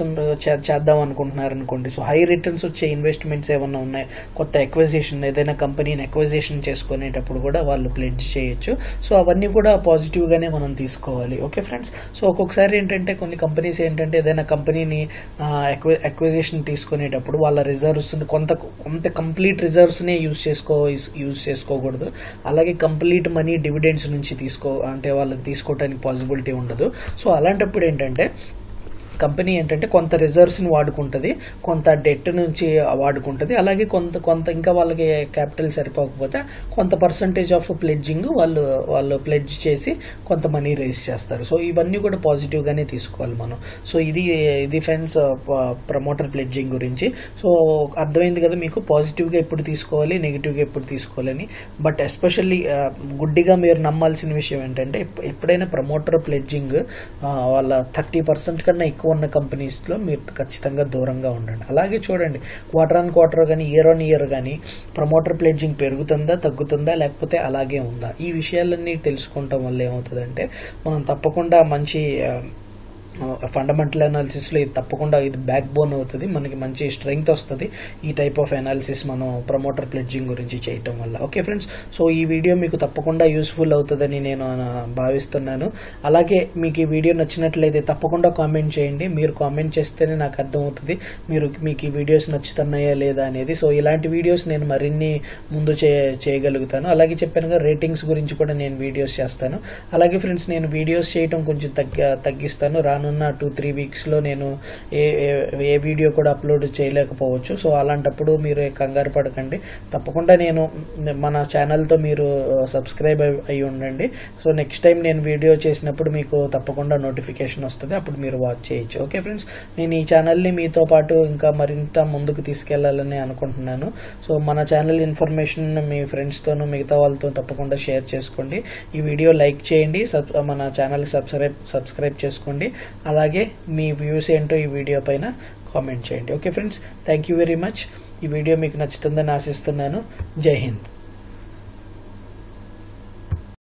చేద్దాం అనుకుంటున్నారు అనుకోండి, సో హై రిటర్న్స్ వచ్చే ఇన్వెస్ట్మెంట్స్ ఏమన్నా ఉన్నాయి, కొత్త ఎక్విజిషన్, ఏదైనా కంపెనీని ఎక్విజిషన్ చేసుకునేటప్పుడు కూడా వాళ్ళు ప్లెడ్జ్ చేయొచ్చు. సో అవన్నీ కూడా పాజిటివ్గానే మనం తీసుకోవాలి. ఓకే ఫ్రెండ్స్, సో ఒక్కొక్కసారి ఏంటంటే కొన్ని కంపెనీస్ ఏంటంటే ఏదైనా కంపెనీని ఎక్విజిషన్ తీసుకునేటప్పుడు వాళ్ళ రిజర్వ్స్ కొంత కంప్లీట్ రిజర్వ్స్నే యూజ్ చేసుకోకూడదు. అలాగే కంప్లీట్ మనీ డివిడెండ్స్ నుంచి అంటే వాళ్ళకి తీసుకోవడానికి పాసిబిలిటీ ఉండదు. సో అలాంటప్పుడు కంపెనీ ఏంటంటే కొంత రిజర్వ్స్ని వాడుకుంటుంది, కొంత డెట్ నుంచి వాడుకుంటుంది, అలాగే కొంత ఇంకా వాళ్ళకి క్యాపిటల్ సరిపోకపోతే కొంత పర్సంటేజ్ ఆఫ్ ప్లెడ్జింగ్ వాళ్ళు ప్లెడ్జ్ చేసి కొంత మనీ రేజ్ చేస్తారు. సో ఇవన్నీ కూడా పాజిటివ్గానే తీసుకోవాలి మనం. సో ఇది ఫ్రెండ్స్ ప్రమోటర్ ప్లెడ్జింగ్ గురించి. సో అర్థమైంది కదా మీకు, పాజిటివ్గా ఎప్పుడు తీసుకోవాలి, నెగిటివ్గా ఎప్పుడు తీసుకోవాలని. బట్ ఎస్పెషల్లీ గుడ్డిగా మీరు నమ్మాల్సిన విషయం ఏంటంటే ఎప్పుడైనా ప్రమోటర్ ప్లెడ్జింగ్ వాళ్ళ 30% కన్నా ఎక్కువ ఉన్న కంపెనీస్లో మీరు ఖచ్చితంగా దూరంగా ఉండండి. అలాగే చూడండి, క్వార్టర్ ఆన్ క్వార్టర్ కానీ ఇయర్ ఆన్ ఇయర్ కానీ ప్రమోటర్ ప్లెడ్జింగ్ పెరుగుతుందా, తగ్గుతుందా, లేకపోతే అలాగే ఉందా. ఈ విషయాలన్నీ తెలుసుకోవటం వల్ల ఏమవుతుందంటే మనం తప్పకుండా మంచి ఫండమెంటల్ అనాలిసిస్లో ఇది తప్పకుండా ఇది బ్యాక్ బోన్ అవుతుంది, మనకి మంచి స్ట్రెంగ్త్ వస్తుంది ఈ టైప్ ఆఫ్ అనాలిసిస్ మనం ప్రమోటర్ ప్లెడ్జింగ్ గురించి చేయటం వల్ల. ఓకే ఫ్రెండ్స్, సో ఈ వీడియో మీకు తప్పకుండా యూస్ఫుల్ అవుతుందని నేను భావిస్తున్నాను. అలాగే మీకు ఈ వీడియో నచ్చినట్లయితే తప్పకుండా కామెంట్ చేయండి. మీరు కామెంట్ చేస్తేనే నాకు అర్థమవుతుంది మీకు ఈ వీడియోస్ నచ్చుతున్నాయా లేదా అనేది. సో ఇలాంటి వీడియోస్ నేను మరిన్ని ముందు చేయగలుగుతాను. అలాగే చెప్పాను కదా, రేటింగ్స్ గురించి కూడా నేను వీడియోస్ చేస్తాను. అలాగే ఫ్రెండ్స్, నేను వీడియోస్ చేయటం కొంచెం తగ్గిస్తాను. రానున్న 2-3 వీక్స్లో నేను ఏ వీడియో కూడా అప్లోడ్ చేయలేకపోవచ్చు. సో అలాంటప్పుడు మీరు కంగారు పడకండి. తప్పకుండా నేను మన ఛానల్తో మీరు సబ్స్క్రైబ్ అయ్యి ఉండండి. సో నెక్స్ట్ టైం నేను వీడియో చేసినప్పుడు మీకు తప్పకుండా నోటిఫికేషన్ వస్తుంది, అప్పుడు మీరు వాచ్ చేయొచ్చు. ఓకే ఫ్రెండ్స్, నేను ఈ ఛానల్ని మీతో పాటు ఇంకా మరింత ముందుకు తీసుకెళ్లాలని అనుకుంటున్నాను. సో మన ఛానల్ ఇన్ఫర్మేషన్ మీ ఫ్రెండ్స్తోనూ మిగతా వాళ్ళతో తప్పకుండా షేర్ చేసుకోండి. ఈ వీడియో లైక్ చేయండి, మన ఛానల్కి సబ్స్క్రైబ్ చేసుకోండి. అలాగే మీ వ్యూస్ ఏంటో ఈ వీడియో పైన కామెంట్ చేయండి. Okay friends, thank you very much. ఈ వీడియో మీకు నచ్చుతుందని ఆశిస్తున్నాను. జై హింద్.